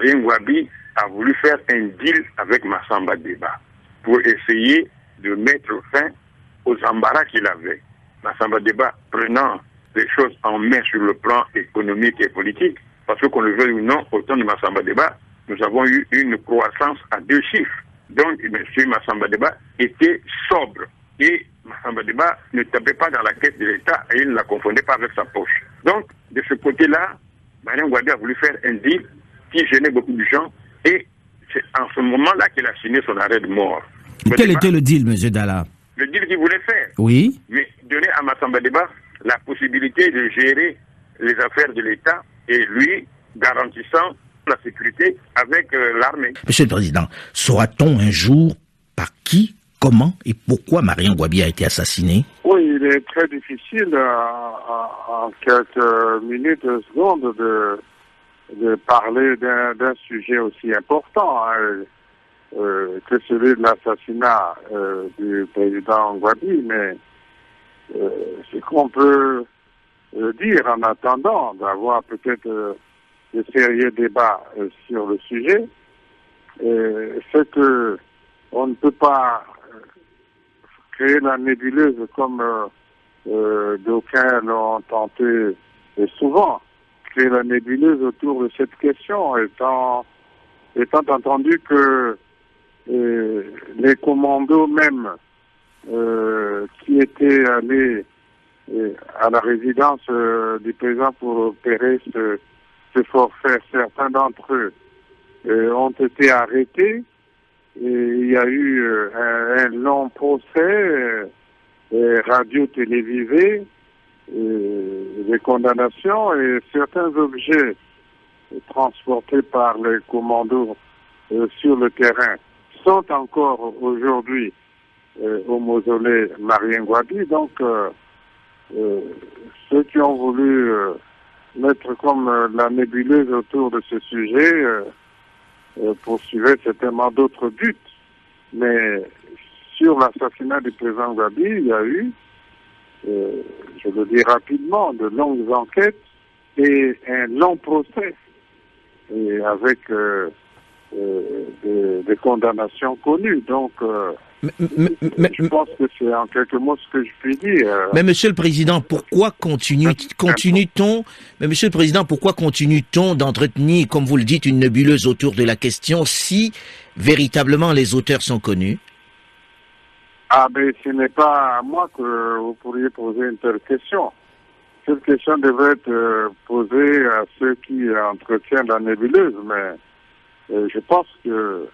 Marien Ngouabi a voulu faire un deal avec Massamba-Débat pour essayer de mettre fin aux embarras qu'il avait. Massamba-Débat prenant les choses en main sur le plan économique et politique, parce que qu'on le veuille ou non, au temps de Massamba-Débat, nous avons eu une croissance à 2 chiffres. Donc, M. Massamba-Débat était sobre et Massamba-Débat ne tapait pas dans la caisse de l'État et il ne la confondait pas avec sa poche. Donc, de ce côté-là, Marien Ngouabi a voulu faire un deal qui gênait beaucoup de gens et c'est en ce moment-là qu'il a signé son arrêt de mort. Quel était le deal, M. Ndalla? Le deal qu'il voulait faire. Oui. Mais donner à Massamba-Débat la possibilité de gérer les affaires de l'État et lui garantissant la sécurité avec l'armée. Monsieur le Président, saura-t-on un jour par qui, comment et pourquoi Marien Ngouabi a été assassiné? Oui, il est très difficile en quelques minutes, secondes de parler d'un sujet aussi important que celui de l'assassinat du président Ngouabi, mais ce qu'on peut dire en attendant d'avoir peut-être de sérieux débats sur le sujet, c'est que on ne peut pas créer la nébuleuse comme d'aucuns l'ont tenté et souvent, créer la nébuleuse autour de cette question, étant entendu que les commandos même qui étaient allés à la résidence du président pour opérer ce forfait, certains d'entre eux ont été arrêtés. Et il y a eu un long procès, radio-télévisé, des condamnations et certains objets transportés par les commandos sur le terrain sont encore aujourd'hui au mausolée Marien Ngouabi. Donc, ceux qui ont voulu mettre comme la nébuleuse autour de ce sujet poursuivaient certainement d'autres buts. Mais sur l'assassinat du président Ngouabi, il y a eu, je le dis rapidement, de longues enquêtes et un long procès et avec des condamnations connues. Donc, je pense que c'est en quelques mots ce que je puis dire. Mais Monsieur le Président, pourquoi continue-t-on d'entretenir, comme vous le dites, une nébuleuse autour de la question si véritablement les auteurs sont connus? Ah ben, ce n'est pas à moi que vous pourriez poser une telle question. Cette question devrait être posée à ceux qui entretiennent la nébuleuse, mais je pense que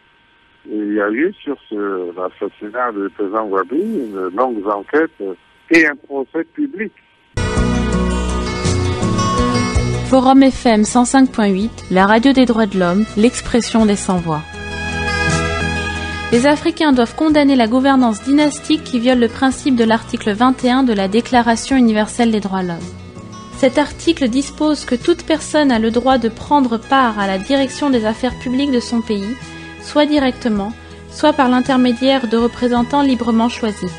il y a eu sur l'assassinat du président Ngouabi de longues enquêtes et un procès public. Forum FM 105.8, la radio des droits de l'homme, l'expression des sans-voix. Les Africains doivent condamner la gouvernance dynastique qui viole le principe de l'article 21 de la Déclaration universelle des droits de l'homme. Cet article dispose que toute personne a le droit de prendre part à la direction des affaires publiques de son pays, soit directement, soit par l'intermédiaire de représentants librement choisis.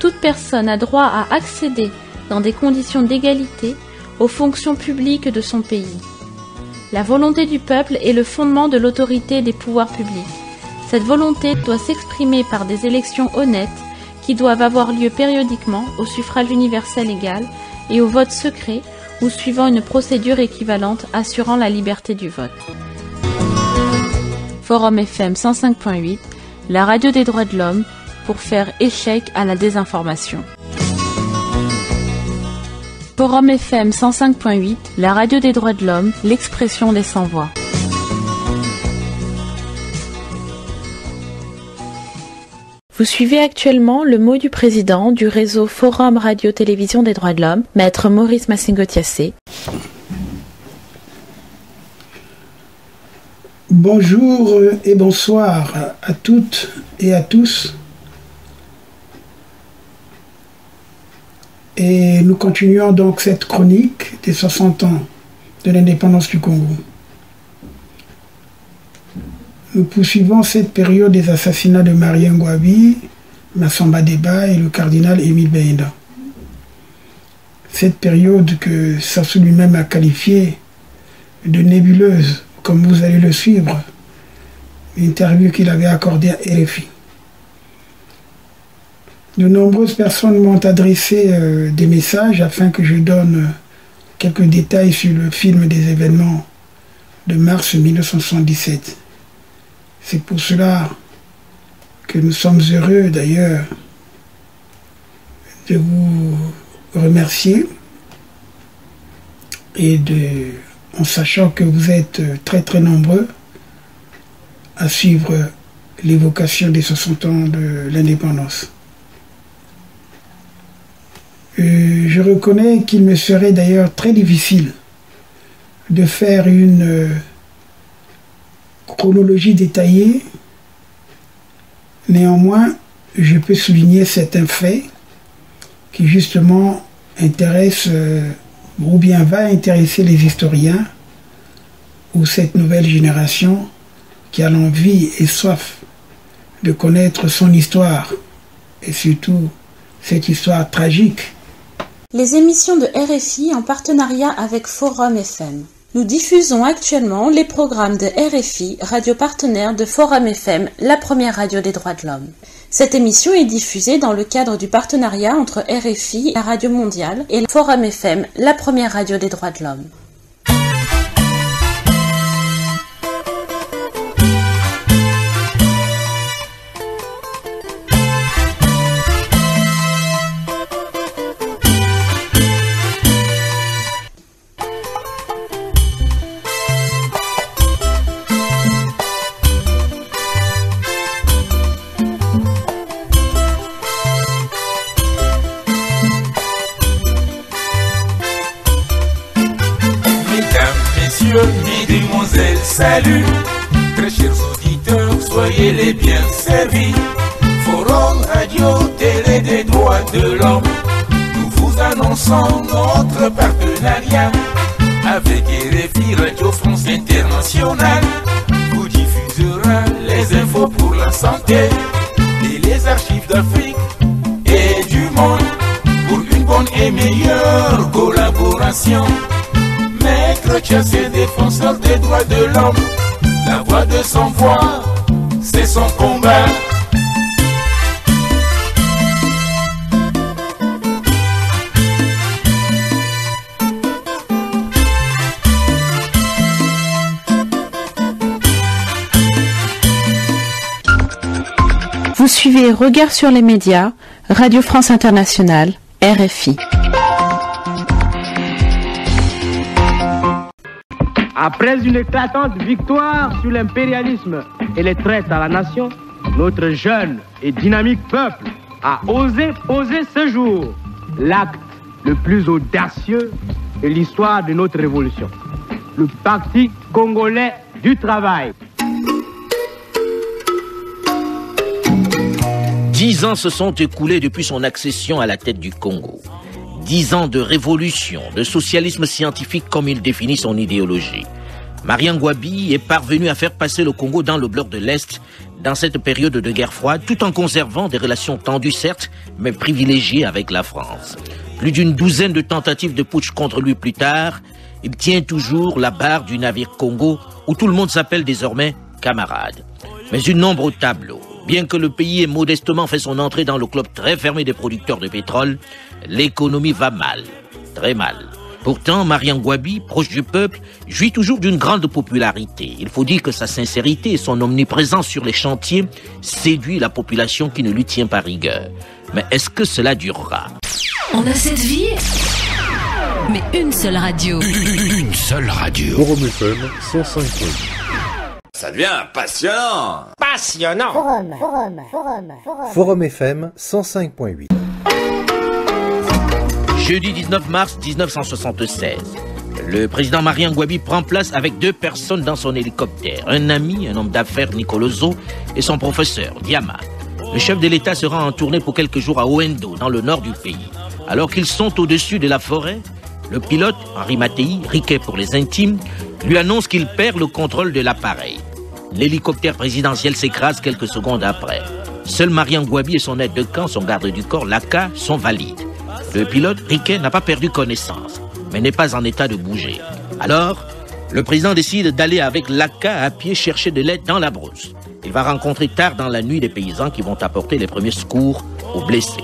Toute personne a droit à accéder, dans des conditions d'égalité, aux fonctions publiques de son pays. La volonté du peuple est le fondement de l'autorité des pouvoirs publics. Cette volonté doit s'exprimer par des élections honnêtes qui doivent avoir lieu périodiquement au suffrage universel égal et au vote secret ou suivant une procédure équivalente assurant la liberté du vote. Forum FM 105.8, la radio des droits de l'homme pour faire échec à la désinformation. Forum FM 105.8, la radio des droits de l'homme, l'expression des sans-voix. Vous suivez actuellement le mot du président du réseau Forum Radio-Télévision des droits de l'homme, Maître Maurice Massengo-Tiassé. Bonjour et bonsoir à toutes et à tous. Et nous continuons donc cette chronique des 60 ans de l'indépendance du Congo. Nous poursuivons cette période des assassinats de Marien Ngouabi, Massamba-Débat et le cardinal Émile Biayenda. Cette période que Sassou lui-même a qualifiée de nébuleuse, comme vous allez le suivre l'interview qu'il avait accordée à RFI. De nombreuses personnes m'ont adressé des messages afin que je donne quelques détails sur le film des événements de mars 1977. C'est pour cela que nous sommes heureux d'ailleurs de vous remercier et en sachant que vous êtes très nombreux à suivre l'évocation des 60 ans de l'indépendance. Je reconnais qu'il me serait d'ailleurs très difficile de faire une chronologie détaillée. Néanmoins, je peux souligner certains faits qui justement intéressent ou bien va intéresser les historiens ou cette nouvelle génération qui a l'envie et soif de connaître son histoire et surtout cette histoire tragique. Les émissions de RFI en partenariat avec Forum FM. Nous diffusons actuellement les programmes de RFI, radio partenaire de Forum FM, la première radio des droits de l'homme. Cette émission est diffusée dans le cadre du partenariat entre RFI, la radio mondiale, et Forum FM, la première radio des droits de l'homme. Salut, très chers auditeurs, soyez les bien servis. Forum Radio Télé des droits de l'homme, nous vous annonçons notre partenariat avec RFI Radio France Internationale. Vous diffusera les infos pour la santé et les archives d'Afrique et du monde pour une bonne et meilleure collaboration. Maître Tiassé, défenseur des droits de l'homme, la voix de son voix, c'est son combat. Vous suivez Regard sur les médias, Radio France Internationale, RFI. Après une éclatante victoire sur l'impérialisme et les traites à la nation, notre jeune et dynamique peuple a osé poser ce jour l'acte le plus audacieux de l'histoire de notre révolution. Le Parti congolais du travail. 10 ans se sont écoulés depuis son accession à la tête du Congo. 10 ans de révolution, de socialisme scientifique comme il définit son idéologie. Marien Ngouabi est parvenu à faire passer le Congo dans le bloc de l'Est dans cette période de guerre froide, tout en conservant des relations tendues certes, mais privilégiées avec la France. Plus d'une douzaine de tentatives de putsch contre lui plus tard, il tient toujours la barre du navire Congo, où tout le monde s'appelle désormais camarade. Mais une ombre au tableau. Bien que le pays ait modestement fait son entrée dans le club très fermé des producteurs de pétrole, l'économie va mal, très mal. Pourtant, Marien Ngouabi, proche du peuple, jouit toujours d'une grande popularité. Il faut dire que sa sincérité et son omniprésence sur les chantiers séduit la population qui ne lui tient pas rigueur. Mais est-ce que cela durera? On a cette vie, mais une seule radio. Une seule radio. Forum FM 105. Ça devient passionnant! Passionnant! Forum FM 105.8. Jeudi 19 mars 1976, le président Marien Ngouabi prend place avec 2 personnes dans son hélicoptère. Un ami, un homme d'affaires, Nicoloso, et son professeur, Diama. Le chef de l'État sera en tournée pour quelques jours à Oendo, dans le nord du pays. Alors qu'ils sont au-dessus de la forêt, le pilote, Henri Matei, Riquet pour les intimes, lui annonce qu'il perd le contrôle de l'appareil. L'hélicoptère présidentiel s'écrase quelques secondes après. Seul Marien Ngouabi et son aide de camp, son garde du corps, Laka, sont valides. Le pilote, Riquet, n'a pas perdu connaissance, mais n'est pas en état de bouger. Alors, Le président décide d'aller avec Laka à pied chercher de l'aide dans la brousse. Il va rencontrer tard dans la nuit des paysans qui vont apporter les premiers secours aux blessés.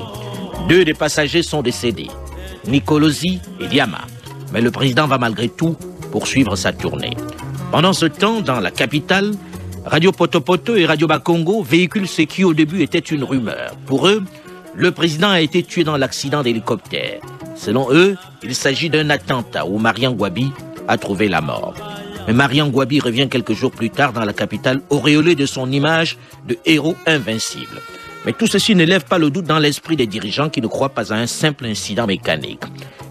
2 des passagers sont décédés, Nicoloso et Diama. Mais le président va malgré tout poursuivre sa tournée. Pendant ce temps, dans la capitale, Radio Potopoto et Radio Bakongo véhiculent ce qui au début était une rumeur. Pour eux, le président a été tué dans l'accident d'hélicoptère. Selon eux, il s'agit d'un attentat où Marien Ngouabi a trouvé la mort. Mais Marien Ngouabi revient quelques jours plus tard dans la capitale, auréolé de son image de héros invincible. Mais tout ceci n'élève pas le doute dans l'esprit des dirigeants qui ne croient pas à un simple incident mécanique.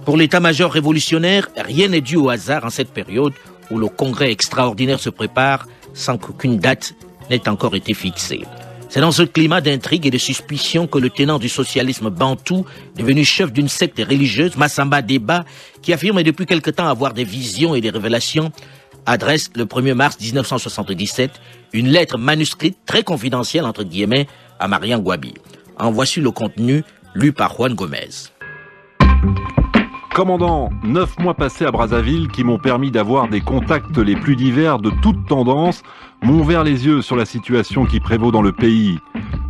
Pour l'état-major révolutionnaire, rien n'est dû au hasard en cette période où le congrès extraordinaire se prépare sans qu'aucune date n'ait encore été fixée. C'est dans ce climat d'intrigue et de suspicion que le tenant du socialisme bantou, devenu chef d'une secte religieuse, Massamba-Débat, qui affirme depuis quelque temps avoir des visions et des révélations, adresse le 1er mars 1977 une lettre manuscrite très confidentielle, entre guillemets, à Marien Ngouabi. En voici le contenu, lu par Juan Gomez. Commandant, 9 mois passés à Brazzaville qui m'ont permis d'avoir des contacts les plus divers de toutes tendances m'ont ouvert les yeux sur la situation qui prévaut dans le pays.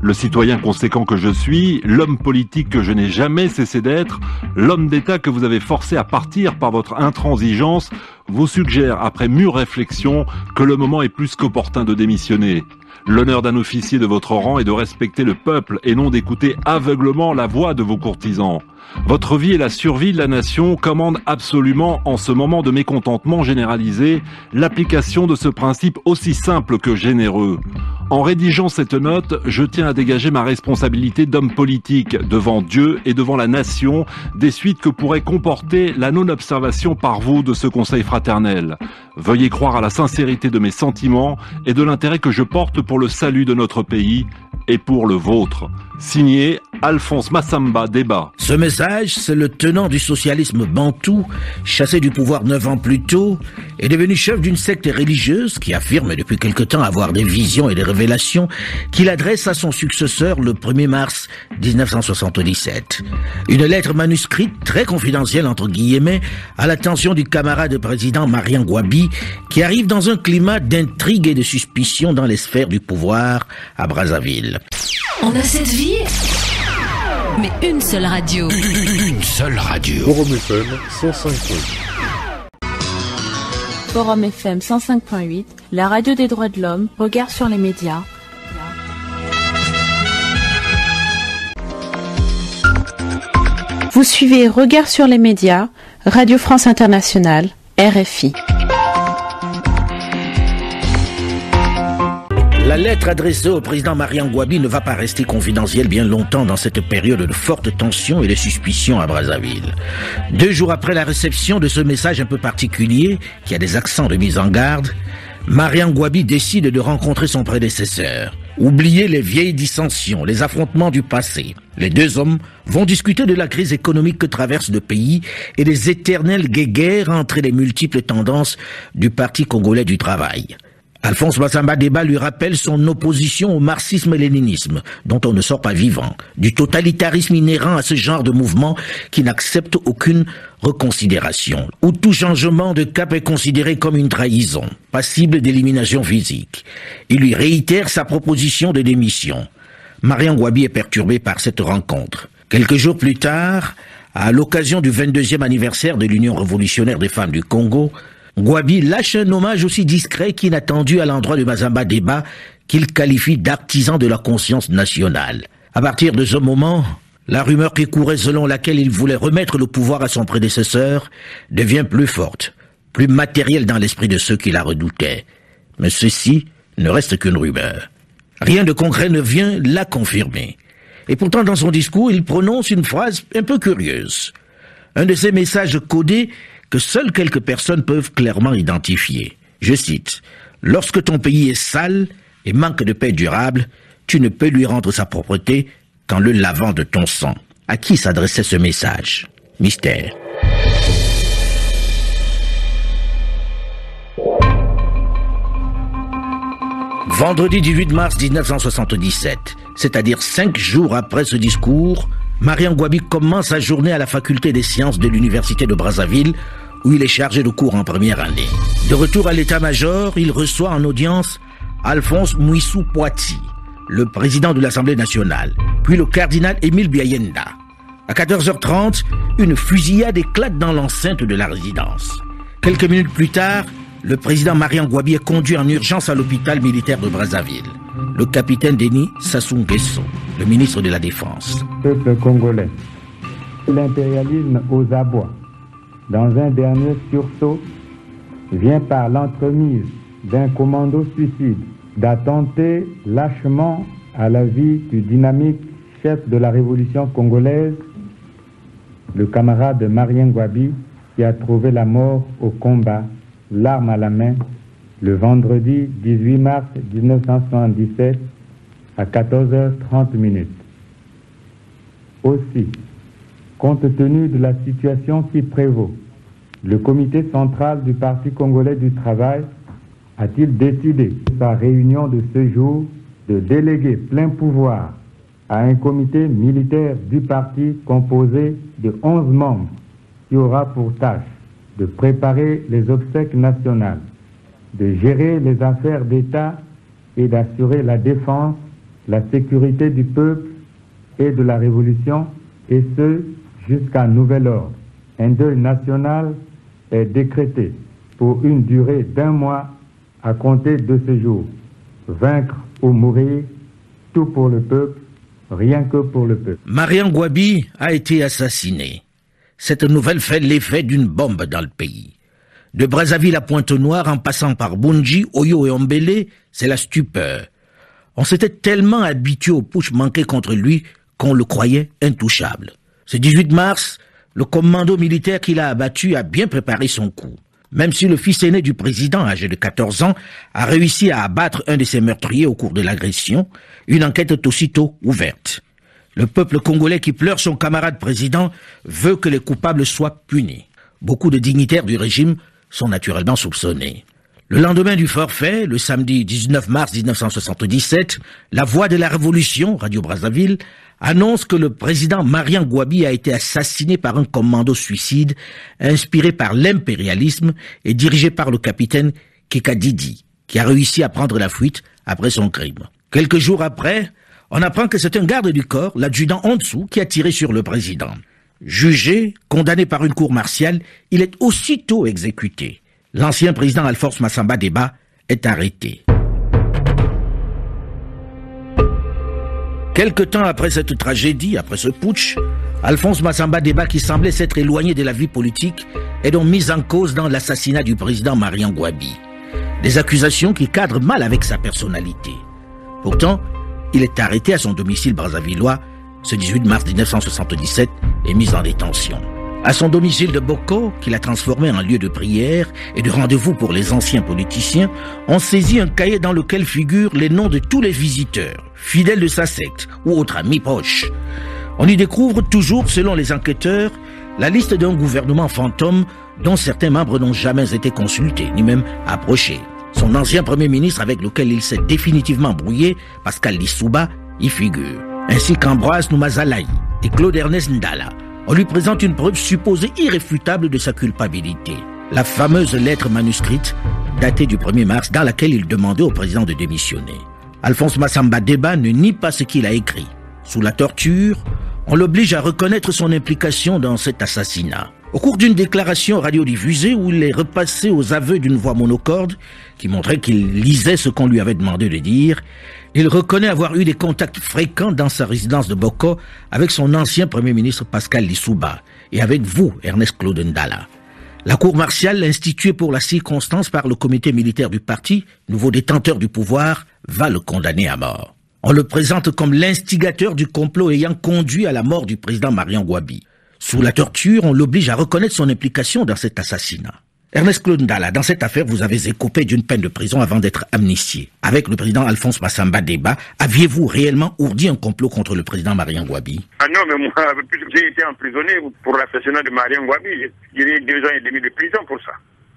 Le citoyen conséquent que je suis, l'homme politique que je n'ai jamais cessé d'être, l'homme d'État que vous avez forcé à partir par votre intransigeance, vous suggère après mûre réflexion que le moment est plus qu'opportun de démissionner. L'honneur d'un officier de votre rang est de respecter le peuple et non d'écouter aveuglement la voix de vos courtisans. Votre vie et la survie de la nation commandent absolument, en ce moment de mécontentement généralisé, l'application de ce principe aussi simple que généreux. En rédigeant cette note, je tiens à dégager ma responsabilité d'homme politique devant Dieu et devant la nation des suites que pourrait comporter la non-observation par vous de ce conseil fraternel. Veuillez croire à la sincérité de mes sentiments et de l'intérêt que je porte pour le salut de notre pays et pour le vôtre. Signé Alphonse Massamba-Débat. Ce message, c'est le tenant du socialisme bantou, chassé du pouvoir 9 ans plus tôt, est devenu chef d'une secte religieuse qui affirme depuis quelque temps avoir des visions et des révélations qu'il adresse à son successeur le 1er mars 1977. Une lettre manuscrite, très confidentielle entre guillemets, à l'attention du camarade président Marien Ngouabi, qui arrive dans un climat d'intrigue et de suspicion dans les sphères du pouvoir à Brazzaville. On a cette vie, mais une seule radio. Une seule radio. Forum FM 105.8. Forum FM 105.8, la radio des droits de l'homme, regard sur les médias. Vous suivez Regard sur les médias, Radio France Internationale, RFI. La lettre adressée au président Marien Ngouabi ne va pas rester confidentielle bien longtemps dans cette période de forte tension et de suspicion à Brazzaville. 2 jours après la réception de ce message un peu particulier, qui a des accents de mise en garde, Marien Ngouabi décide de rencontrer son prédécesseur. Oublier les vieilles dissensions, les affrontements du passé. Les 2 hommes vont discuter de la crise économique que traverse le pays et des éternelles guéguerres entre les multiples tendances du Parti congolais du travail. Alphonse Massamba-Débat lui rappelle son opposition au marxisme-léninisme, dont on ne sort pas vivant, du totalitarisme inhérent à ce genre de mouvement qui n'accepte aucune reconsidération, où tout changement de cap est considéré comme une trahison, passible d'élimination physique. Il lui réitère sa proposition de démission. Marien Ngouabi est perturbé par cette rencontre. Quelques jours plus tard, à l'occasion du 22e anniversaire de l'Union révolutionnaire des femmes du Congo, Ngouabi lâche un hommage aussi discret qu'inattendu à l'endroit de Massamba-Débat qu'il qualifie d'artisan de la conscience nationale. À partir de ce moment, la rumeur qui courait selon laquelle il voulait remettre le pouvoir à son prédécesseur devient plus forte, plus matérielle dans l'esprit de ceux qui la redoutaient. Mais ceci ne reste qu'une rumeur. Rien de concret ne vient la confirmer. Et pourtant, dans son discours, il prononce une phrase un peu curieuse. Un de ces messages codés que seules quelques personnes peuvent clairement identifier. Je cite, « Lorsque ton pays est sale et manque de paix durable, tu ne peux lui rendre sa propreté qu'en le lavant de ton sang. » À qui s'adressait ce message ? Mystère. Vendredi 18 mars 1977, c'est-à-dire 5 jours après ce discours, Marien Ngouabi commence sa journée à la faculté des sciences de l'université de Brazzaville où il est chargé de cours en première année. De retour à l'état-major, il reçoit en audience Alphonse Mouissou-Poitie, le président de l'Assemblée nationale, puis le cardinal Émile Biayenda. À 14h30, une fusillade éclate dans l'enceinte de la résidence. Quelques minutes plus tard, le président Marien Ngouabi est conduit en urgence à l'hôpital militaire de Brazzaville. Le capitaine Denis Sassou Nguesso, le ministre de la Défense. Peuple congolais, l'impérialisme aux abois, dans un dernier sursaut, vient par l'entremise d'un commando suicide d'attenter lâchement à la vie du dynamique chef de la révolution congolaise, le camarade Marien Ngouabi, qui a trouvé la mort au combat, l'arme à la main, le vendredi 18 mars 1977 à 14h30. Aussi, compte tenu de la situation qui prévaut, le comité central du Parti congolais du travail a-t-il décidé, par réunion de ce jour, de déléguer plein pouvoir à un comité militaire du parti composé de 11 membres qui aura pour tâche de préparer les obsèques nationales, de gérer les affaires d'État et d'assurer la défense, la sécurité du peuple et de la révolution, et ce, jusqu'à nouvel ordre. Un deuil national est décrété pour une durée d'1 mois à compter de ce jour. Vaincre ou mourir, tout pour le peuple, rien que pour le peuple. Marien Ngouabi a été assassiné. Cette nouvelle fait l'effet d'une bombe dans le pays. De Brazzaville à Pointe-Noire, en passant par Bundji, Oyo et Ombele, c'est la stupeur. On s'était tellement habitué aux putschs manqués contre lui qu'on le croyait intouchable. Ce 18 mars, le commando militaire qu'il a abattu a bien préparé son coup. Même si le fils aîné du président, âgé de 14 ans, a réussi à abattre un de ses meurtriers au cours de l'agression, une enquête est aussitôt ouverte. Le peuple congolais qui pleure son camarade président veut que les coupables soient punis. Beaucoup de dignitaires du régime sont naturellement soupçonnés. Le lendemain du forfait, le samedi 19 mars 1977, la Voix de la Révolution, Radio Brazzaville, annonce que le président Marien Ngouabi a été assassiné par un commando suicide inspiré par l'impérialisme et dirigé par le capitaine Kikadidi, qui a réussi à prendre la fuite après son crime. Quelques jours après, on apprend que c'est un garde du corps, l'adjudant Onsou, qui a tiré sur le président. Jugé, condamné par une cour martiale, il est aussitôt exécuté. L'ancien président Alphonse Massamba-Débat est arrêté. Quelque temps après cette tragédie, après ce putsch, Alphonse Massamba-Débat, qui semblait s'être éloigné de la vie politique, est donc mis en cause dans l'assassinat du président Marien Ngouabi. Des accusations qui cadrent mal avec sa personnalité. Pourtant, il est arrêté à son domicile brazzavillois ce 18 mars 1977 et mis en détention. À son domicile de Boko, qu'il a transformé en lieu de prière et de rendez-vous pour les anciens politiciens, on saisit un cahier dans lequel figurent les noms de tous les visiteurs, fidèles de sa secte ou autres amis proches. On y découvre toujours, selon les enquêteurs, la liste d'un gouvernement fantôme dont certains membres n'ont jamais été consultés, ni même approchés. Son ancien premier ministre avec lequel il s'est définitivement brouillé, Pascal Lissouba, y figure. Ainsi qu'Ambroise Noumazalaï et Claude Ernest Ndalla. On lui présente une preuve supposée irréfutable de sa culpabilité. La fameuse lettre manuscrite, datée du 1er mars, dans laquelle il demandait au président de démissionner. Alphonse Massamba-Débat ne nie pas ce qu'il a écrit. Sous la torture, on l'oblige à reconnaître son implication dans cet assassinat. Au cours d'une déclaration radiodiffusée où il est repassé aux aveux d'une voix monocorde qui montrait qu'il lisait ce qu'on lui avait demandé de dire, il reconnaît avoir eu des contacts fréquents dans sa résidence de Boko avec son ancien premier ministre Pascal Lissouba et avec vous, Ernest Claude Ndalla. La cour martiale, instituée pour la circonstance par le comité militaire du parti, nouveau détenteur du pouvoir, va le condamner à mort. On le présente comme l'instigateur du complot ayant conduit à la mort du président Marien Ngouabi. Sous la torture, on l'oblige à reconnaître son implication dans cet assassinat. Ernest Claude Ndalla, dans cette affaire, vous avez écopé d'une peine de prison avant d'être amnistié. Avec le président Alphonse Massamba-Débat, aviez-vous réellement ourdi un complot contre le président Marien Ngouabi? Ah non, mais moi, j'ai été emprisonné pour l'assassinat de Marien Ngouabi. J'ai eu 2 ans et demi de prison pour ça.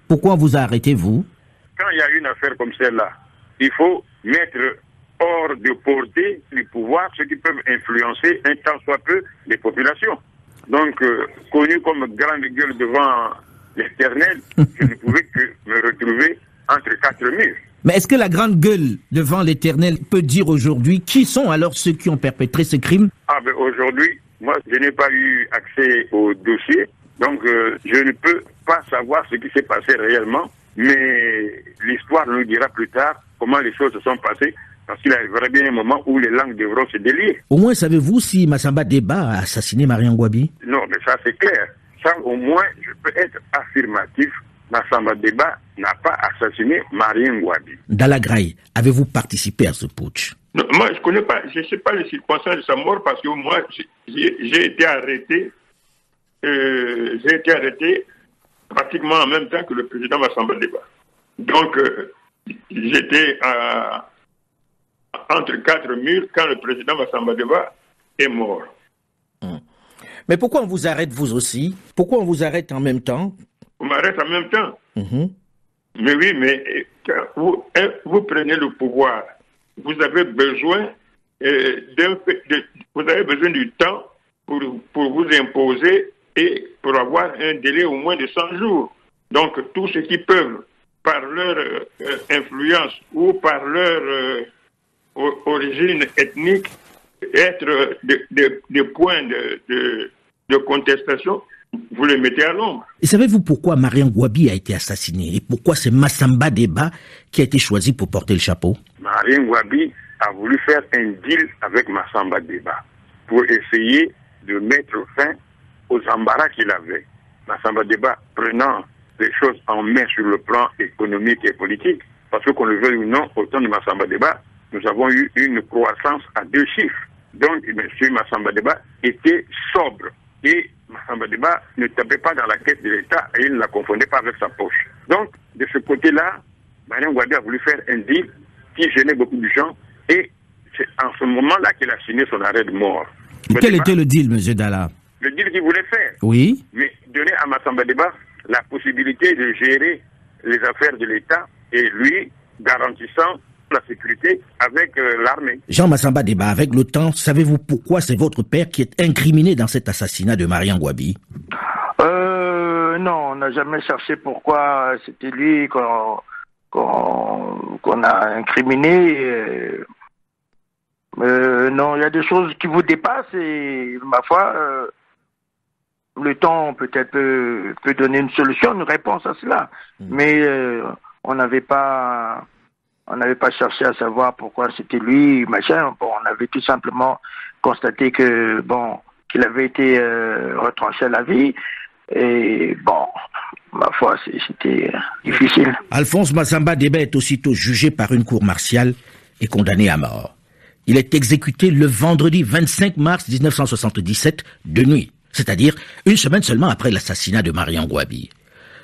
Pourquoi vous arrêtez, vous? Quand il y a une affaire comme celle-là, il faut mettre hors de portée du pouvoir ceux qui peuvent influencer un tant soit peu les populations. Donc, connu comme grande gueule devant l'éternel, je ne pouvais que me retrouver entre quatre murs. Mais est-ce que la grande gueule devant l'éternel peut dire aujourd'hui qui sont alors ceux qui ont perpétré ce crime? Ah ben aujourd'hui, moi je n'ai pas eu accès au dossier, donc je ne peux pas savoir ce qui s'est passé réellement, mais l'histoire nous dira plus tard comment les choses se sont passées, parce qu'il arrivera bien un moment où les langues devront se délier. Au moins savez-vous si Massamba-Débat a assassiné Marien Ngouabi? Non, mais ça c'est clair. Ça au moins je peux être affirmatif. Massamba-Débat n'a pas assassiné Marien Ngouabi. Ndalla Graye, avez-vous participé à ce putsch? Non, moi, je ne connais pas, je ne sais pas les circonstances de sa mort parce que moi, j'ai été arrêté pratiquement en même temps que le président Massamba-Débat. Donc, j'étais entre quatre murs quand le président Massamba-Débat est mort. Mais pourquoi on vous arrête vous aussi? Pourquoi on vous arrête en même temps? On m'arrête en même temps. Mais oui, mais quand vous prenez le pouvoir, vous avez besoin vous avez besoin du temps pour vous imposer et pour avoir un délai au moins de 100 jours. Donc tous ceux qui peuvent, par leur influence ou par leur origine ethnique, être des points de contestation, vous les mettez à l'ombre. Et savez-vous pourquoi Marien Ngouabi a été assassiné et pourquoi c'est Massamba-Débat qui a été choisi pour porter le chapeau? Marien Ngouabi a voulu faire un deal avec Massamba-Débat pour essayer de mettre fin aux embarras qu'il avait. Massamba-Débat prenant les choses en main sur le plan économique et politique, parce que qu'on le veuille ou non, au temps de Massamba-Débat, nous avons eu une croissance à deux chiffres. Donc, M. Massamba-Débat était sobre et Massamba-Débat ne tapait pas dans la caisse de l'État et il ne la confondait pas avec sa poche. Donc, de ce côté-là, Marien Ngouabi a voulu faire un deal qui gênait beaucoup de gens et c'est en ce moment-là qu'il a signé son arrêt de mort. Quel était le deal, M. Ndalla? Le deal qu'il voulait faire. Oui. Mais donner à Massamba-Débat la possibilité de gérer les affaires de l'État et lui garantissant la sécurité avec l'armée. Jean Massamba-Débat, avec le temps, savez-vous pourquoi c'est votre père qui est incriminé dans cet assassinat de Marien Ngouabi? Non, on n'a jamais cherché pourquoi c'était lui qu'on a incriminé. Non, il y a des choses qui vous dépassent et, ma foi, le temps peut-être peut donner une solution, une réponse à cela. Mais on n'avait pas cherché à savoir pourquoi c'était lui, machin. Bon, on avait tout simplement constaté que, bon, qu'il avait été retranché à la vie. Et bon, ma foi, c'était difficile. Alphonse Massamba-Débat est aussitôt jugé par une cour martiale et condamné à mort. Il est exécuté le vendredi 25 mars 1977, de nuit, c'est-à-dire une semaine seulement après l'assassinat de Marien Ngouabi.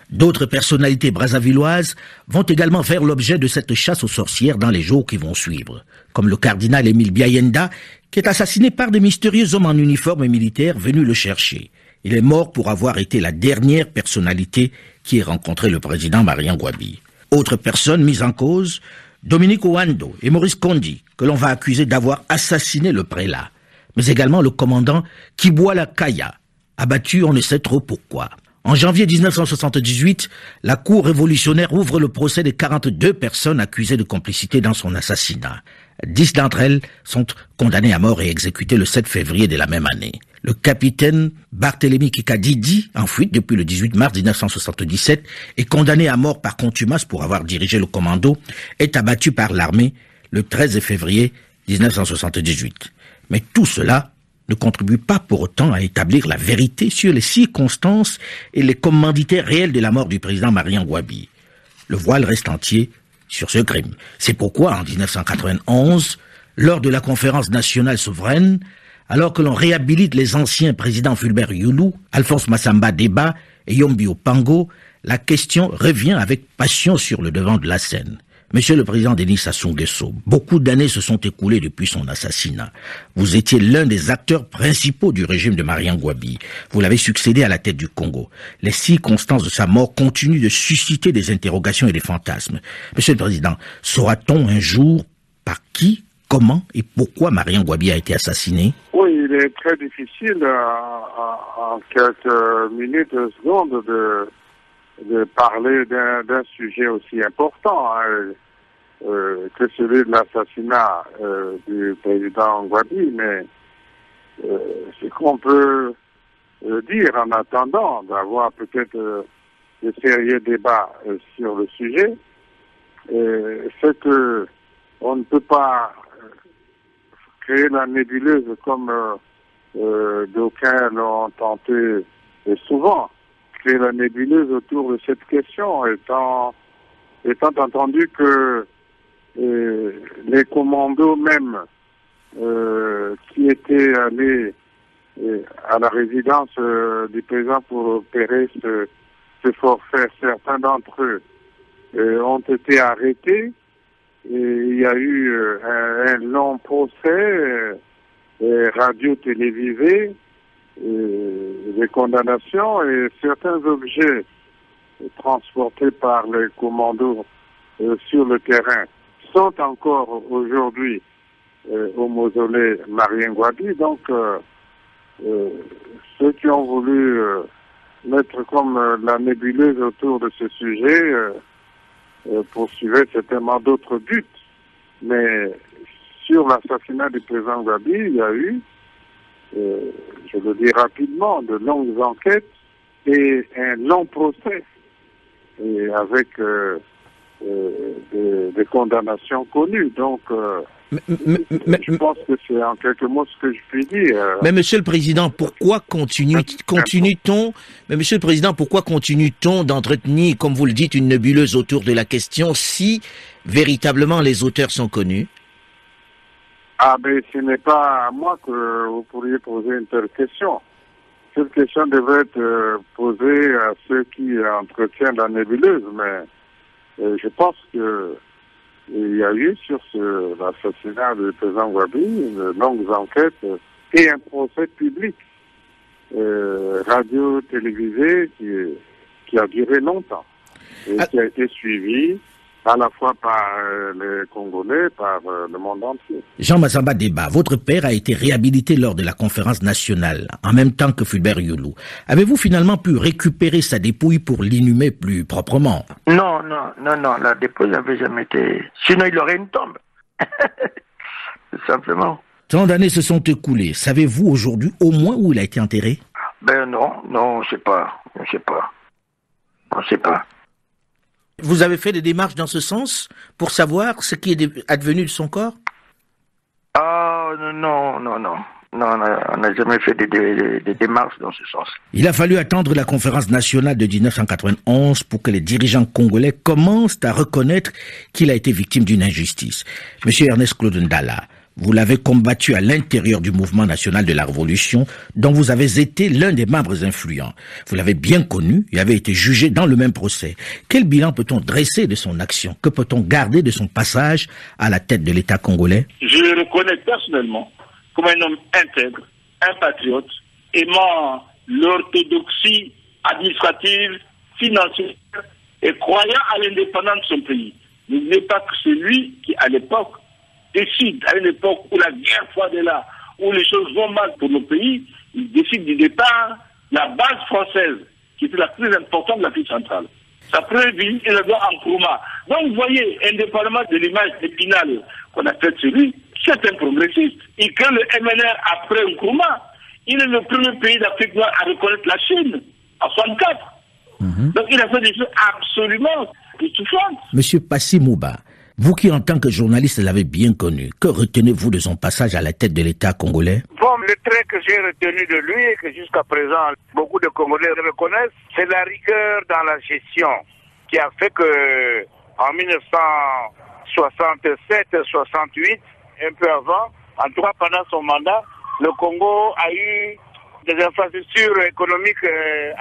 D'autres personnalités brazzavilloises vont également faire l'objet de cette chasse aux sorcières dans les jours qui vont suivre, comme le cardinal Émile Biayenda, qui est assassiné par de mystérieux hommes en uniforme militaire venus le chercher. Il est mort pour avoir été la dernière personnalité qui ait rencontré le président Marien Ngouabi. Autres personnes mises en cause, Dominique Oendo et Maurice Kondi, que l'on va accuser d'avoir assassiné le prélat, mais également le commandant Kibwala Kaya, abattu on ne sait trop pourquoi. En janvier 1978, la Cour révolutionnaire ouvre le procès de 42 personnes accusées de complicité dans son assassinat. 10 d'entre elles sont condamnées à mort et exécutées le 7 février de la même année. Le capitaine Barthélémy Kikadidi, en fuite depuis le 18 mars 1977, est condamné à mort par contumace pour avoir dirigé le commando, est abattu par l'armée le 13 février 1978. Mais tout cela ne contribue pas pour autant à établir la vérité sur les circonstances et les commanditaires réels de la mort du président Marien Ngouabi. Le voile reste entier sur ce crime. C'est pourquoi, en 1991, lors de la conférence nationale souveraine, alors que l'on réhabilite les anciens présidents Fulbert Youlou, Alphonse Massamba-Débat et Yombi Opango, la question revient avec passion sur le devant de la scène. Monsieur le président Denis Sassou Nguesso, beaucoup d'années se sont écoulées depuis son assassinat. Vous étiez l'un des acteurs principaux du régime de Marien Ngouabi. Vous l'avez succédé à la tête du Congo. Les circonstances de sa mort continuent de susciter des interrogations et des fantasmes. Monsieur le président, saura-t-on un jour par qui, comment et pourquoi Marien Ngouabi a été assassiné? Oui, il est très difficile en quelques minutes, secondes de de parler d'un sujet aussi important que celui de l'assassinat du président Ngouabi, mais ce qu'on peut dire en attendant d'avoir peut-être de sérieux débats sur le sujet, c'est que on ne peut pas créer la nébuleuse comme d'aucuns l'ont tenté et souvent, créer la nébuleuse autour de cette question, étant entendu que les commandos même qui étaient allés à la résidence du président pour opérer ce forfait, certains d'entre eux ont été arrêtés. Et il y a eu un long procès, radio-télévisé, des condamnations et certains objets transportés par les commandos sur le terrain sont encore aujourd'hui au mausolée Marien Ngouabi. Donc, ceux qui ont voulu mettre comme la nébuleuse autour de ce sujet poursuivaient certainement d'autres buts. Mais sur l'assassinat du président Ngouabi, il y a eu, je le dis rapidement, de longues enquêtes et un long procès et avec des condamnations connues. Donc, je pense que c'est en quelques mots ce que je puis dire. Mais Monsieur le Président, pourquoi continue-t-on d'entretenir, comme vous le dites, une nébuleuse autour de la question si véritablement les auteurs sont connus? Ah ben, ce n'est pas à moi que vous pourriez poser une telle question. Cette question devrait être posée à ceux qui entretiennent la nébuleuse, mais je pense que il y a eu sur l'assassinat du président Ngouabi une longue enquête et un procès public radio-télévisé qui a duré longtemps et qui a été suivi à la fois par les Congolais, par le monde entier. Jean Massamba-Débat, votre père a été réhabilité lors de la conférence nationale, en même temps que Fulbert Youlou. Avez-vous finalement pu récupérer sa dépouille pour l'inhumer plus proprement? Non, la dépouille n'avait jamais été... Sinon, il aurait une tombe. Tout simplement. Tant d'années se sont écoulées. Savez-vous aujourd'hui au moins où il a été enterré? Non, on ne sait pas. Vous avez fait des démarches dans ce sens pour savoir ce qui est advenu de son corps? Non, on n'a jamais fait des démarches dans ce sens. Il a fallu attendre la conférence nationale de 1991 pour que les dirigeants congolais commencent à reconnaître qu'il a été victime d'une injustice. Monsieur Ernest Claude Ndalla, vous l'avez combattu à l'intérieur du mouvement national de la Révolution, dont vous avez été l'un des membres influents. Vous l'avez bien connu et avez été jugé dans le même procès. Quel bilan peut-on dresser de son action? Que peut-on garder de son passage à la tête de l'État congolais? Je le connais personnellement comme un homme intègre, un patriote, aimant l'orthodoxie administrative, financière et croyant à l'indépendance de son pays. N'oubliez pas que c'est lui qui, à l'époque, décide, à une époque où la guerre froide est là, où les choses vont mal pour nos pays, il décide du départ la base française, qui était la plus importante de l'Afrique centrale. Sa première visite, il la doit en Kourma. Donc, vous voyez, indépendamment de l'image d'épinal qu'on a faite sur lui, c'est un progressiste. Il crée le MNR après Nkrumah. Il est le premier pays d'Afrique noire à reconnaître la Chine, en 1964. Mm-hmm. Donc, il a fait des choses absolument étouffantes. Monsieur Passy Mouba, vous qui, en tant que journaliste, l'avez bien connu, que retenez-vous de son passage à la tête de l'État congolais? Bon, le trait que j'ai retenu de lui, et que jusqu'à présent, beaucoup de Congolais reconnaissent, c'est la rigueur dans la gestion qui a fait que, en 1967-68, un peu avant, en tout cas pendant son mandat, le Congo a eu des infrastructures économiques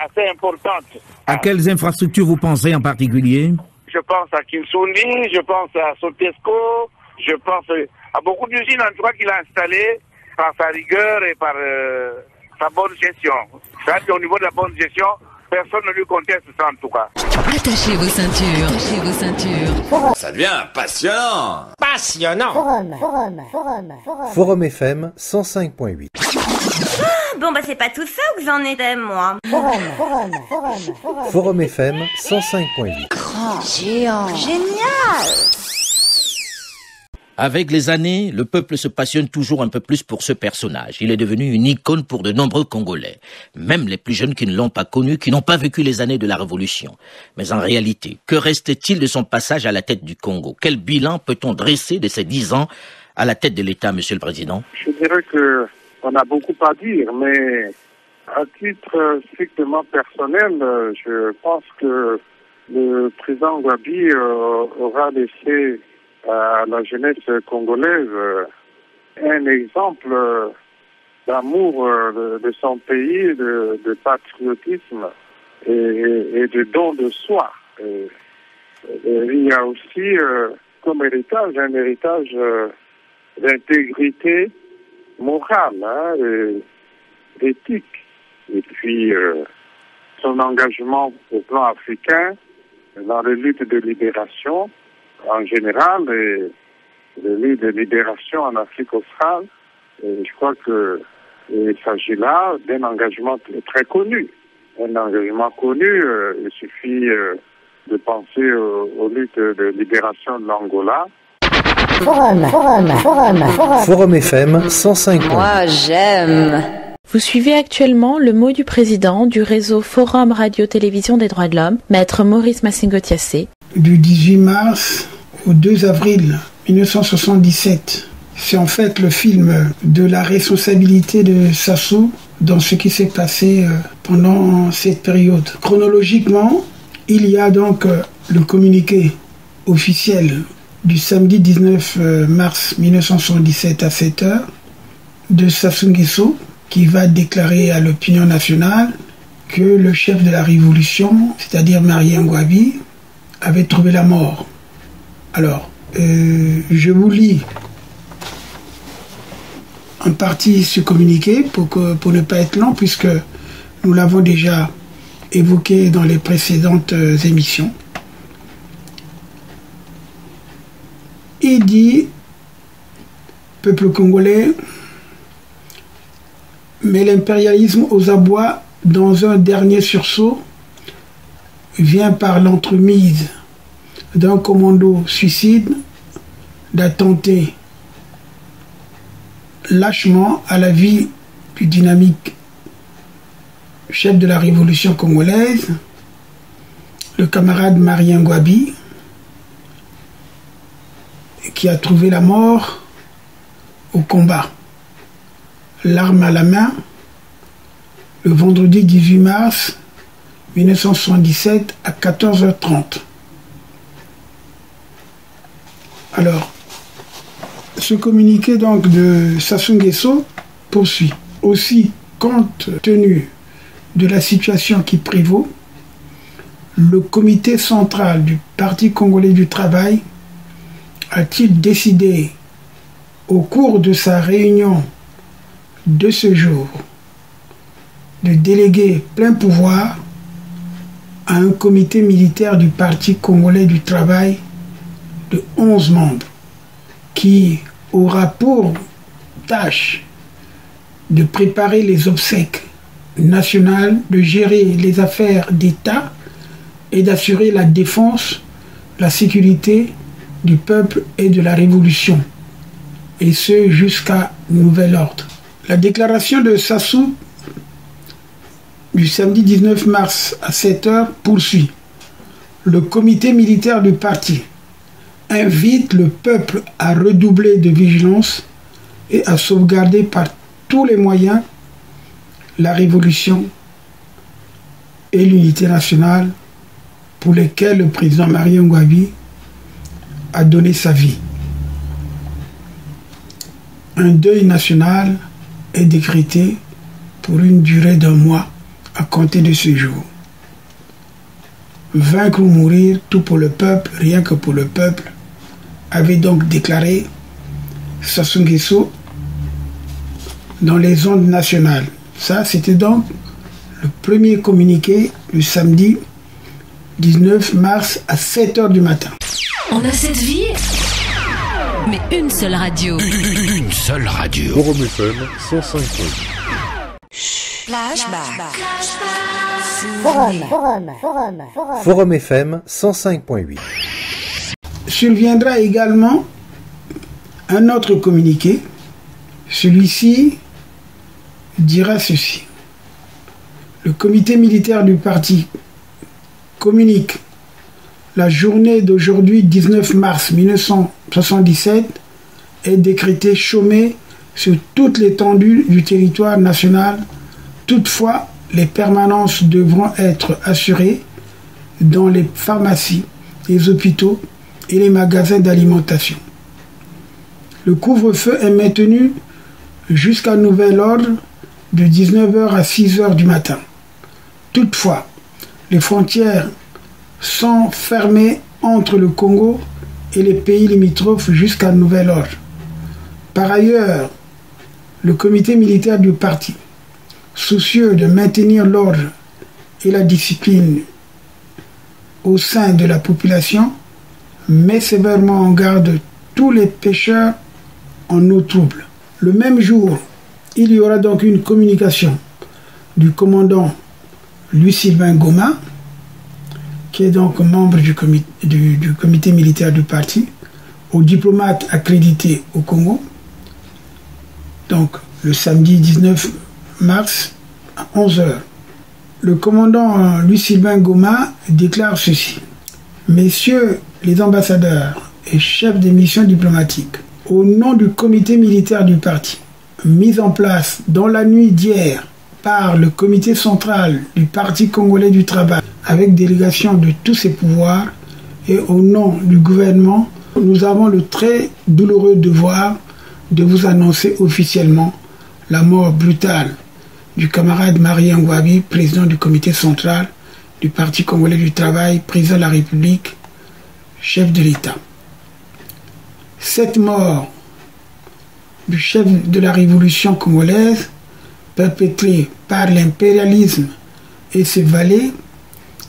assez importantes. À quelles infrastructures vous pensez en particulier? Je pense à Kinsundi, je pense à Sotesco, je pense à beaucoup d'usines en tout cas qu'il a installées par sa rigueur et par sa bonne gestion. C'est-à-dire qu'au niveau de la bonne gestion, Personne ne lui conteste ça en tout cas. Attachez vos ceintures. Attachez vos ceintures. Forum. Ça devient passionnant. Passionnant. Forum. Forum FM 105.8. Bon bah c'est pas tout ça que j'en étais moi. Forum. Forum FM 105.8. Grand, géant, génial. Avec les années, le peuple se passionne toujours un peu plus pour ce personnage. Il est devenu une icône pour de nombreux Congolais, même les plus jeunes qui ne l'ont pas connu, qui n'ont pas vécu les années de la Révolution. Mais en réalité, que reste-t-il de son passage à la tête du Congo? Quel bilan peut-on dresser de ses 10 ans à la tête de l'État, Monsieur le Président? Je dirais qu'on a beaucoup à dire, mais à titre strictement personnel, je pense que le président Ngouabi aura laissé à la jeunesse congolaise un exemple d'amour de son pays, de patriotisme et de don de soi. Et il y a aussi comme héritage un héritage d'intégrité morale, d'éthique. Et puis son engagement au plan africain dans les luttes de libération en général, les luttes de libération en Afrique australe, je crois qu'il s'agit là d'un engagement très connu. Un engagement connu, il suffit de penser aux luttes de libération de l'Angola. Forum FM 105. Moi, j'aime. Vous suivez actuellement le mot du président du réseau Forum Radio-Télévision des droits de l'homme, Maître Maurice Massengo-Tiassé. Du 18 mars au 2 avril 1977, c'est en fait le film de la responsabilité de Sassou dans ce qui s'est passé pendant cette période. Chronologiquement, il y a donc le communiqué officiel du samedi 19 mars 1977 à 7h de Sassou Nguesso, qui va déclarer à l'opinion nationale que le chef de la révolution, c'est-à-dire Marien Ngouabi, avait trouvé la mort. Alors, je vous lis en partie ce communiqué pour ne pas être lent, puisque nous l'avons déjà évoqué dans les précédentes émissions. Il dit, peuple congolais, mais l'impérialisme aux abois, dans un dernier sursaut, vient par l'entremise d'un commando suicide d'attenter lâchement à la vie du dynamique chef de la révolution congolaise, le camarade Marien Ngouabi, qui a trouvé la mort au combat. L'arme à la main, le vendredi 18 mars 1977 à 14h30. Alors, ce communiqué donc de Sassou Nguesso poursuit. Aussi, compte tenu de la situation qui prévaut, le comité central du Parti congolais du travail a-t-il décidé, au cours de sa réunion de ce jour, de déléguer plein pouvoir à un comité militaire du Parti congolais du travail de 11 membres qui aura pour tâche de préparer les obsèques nationales, de gérer les affaires d'État et d'assurer la défense, la sécurité du peuple et de la révolution, et ce jusqu'à nouvel ordre. La déclaration de Sassou du samedi 19 mars à 7h poursuit. Le comité militaire du parti invite le peuple à redoubler de vigilance et à sauvegarder par tous les moyens la révolution et l'unité nationale pour lesquelles le président Marien Ngouabi a donné sa vie. Un deuil national est décrété pour une durée d'un mois à compter de ce jour. Vaincre ou mourir, tout pour le peuple, rien que pour le peuple, avait donc déclaré Sassou Nguesso dans les ondes nationales. Ça, c'était donc Le premier communiqué le samedi 19 mars à 7h du matin. On a cette vie, mais une seule radio. Une seule radio. Forum FM 105. Flashback. Forum FM 105.8. Surviendra également un autre communiqué. Celui-ci dira ceci. Le comité militaire du parti communique la journée d'aujourd'hui 19 mars 1977 est décrétée chômée sur toute l'étendue du territoire national. Toutefois, les permanences devront être assurées dans les pharmacies, les hôpitaux et les magasins d'alimentation. Le couvre-feu est maintenu jusqu'à nouvel ordre de 19h à 6h du matin. Toutefois, les frontières sont fermées entre le Congo et les pays limitrophes jusqu'à nouvel ordre. Par ailleurs, le comité militaire du parti, soucieux de maintenir l'ordre et la discipline au sein de la population, met sévèrement en garde tous les pêcheurs en eau trouble. Le même jour, il y aura donc une communication du commandant Louis-Sylvain Goma, qui est donc membre du comité militaire du parti, aux diplomates accrédités au Congo, donc le samedi 19 mars à 11h. Le commandant Louis-Sylvain Goma déclare ceci. « Messieurs les ambassadeurs et chefs des missions diplomatiques, au nom du comité militaire du parti, mis en place dans la nuit d'hier par le comité central du Parti congolais du travail, avec délégation de tous ses pouvoirs et au nom du gouvernement, nous avons le très douloureux devoir de vous annoncer officiellement la mort brutale du camarade Marien Ngouabi, président du comité central du Parti congolais du travail, président de la République, chef de l'État. Cette mort du chef de la révolution congolaise, perpétrée par l'impérialisme et ses valets,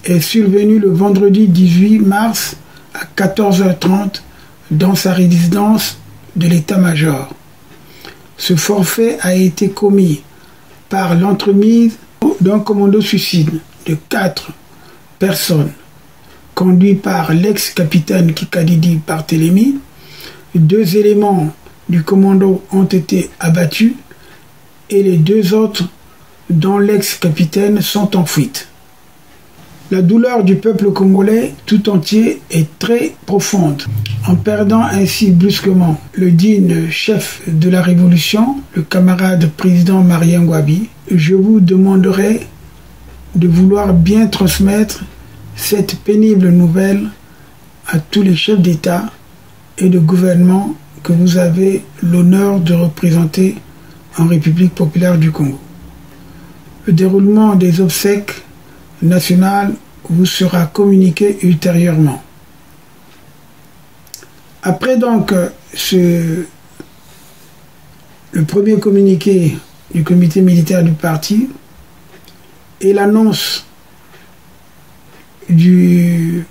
est survenue le vendredi 18 mars à 14h30 dans sa résidence de l'état-major. Ce forfait a été commis par l'entremise d'un commando suicide de 4 personnes, conduit par l'ex-capitaine Kikadidi Barthélémy. 2 éléments du commando ont été abattus et les 2 autres, dont l'ex-capitaine, sont en fuite. La douleur du peuple congolais tout entier est très profonde. En perdant ainsi brusquement le digne chef de la Révolution, le camarade président Marien Ngouabi, je vous demanderai de vouloir bien transmettre cette pénible nouvelle à tous les chefs d'État et de gouvernement que vous avez l'honneur de représenter en République populaire du Congo. Le déroulement des obsèques national vous sera communiqué ultérieurement. » Après donc le premier communiqué du comité militaire du parti et l'annonce de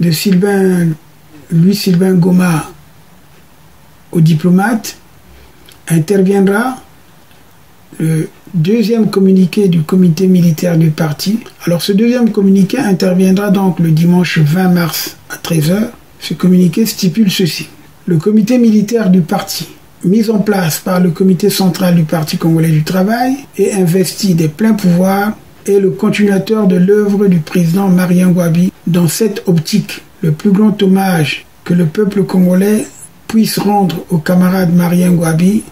Louis-Sylvain Goma aux diplomates, interviendra le deuxième communiqué du comité militaire du parti. Alors ce deuxième communiqué interviendra donc le dimanche 20 mars à 13h. Ce communiqué stipule ceci. Le comité militaire du parti, mis en place par le comité central du Parti congolais du travail et investi des pleins pouvoirs, est le continuateur de l'œuvre du président Marien Ngouabi. Dans cette optique, le plus grand hommage que le peuple congolais puisse rendre au camarade Marien Ngouabi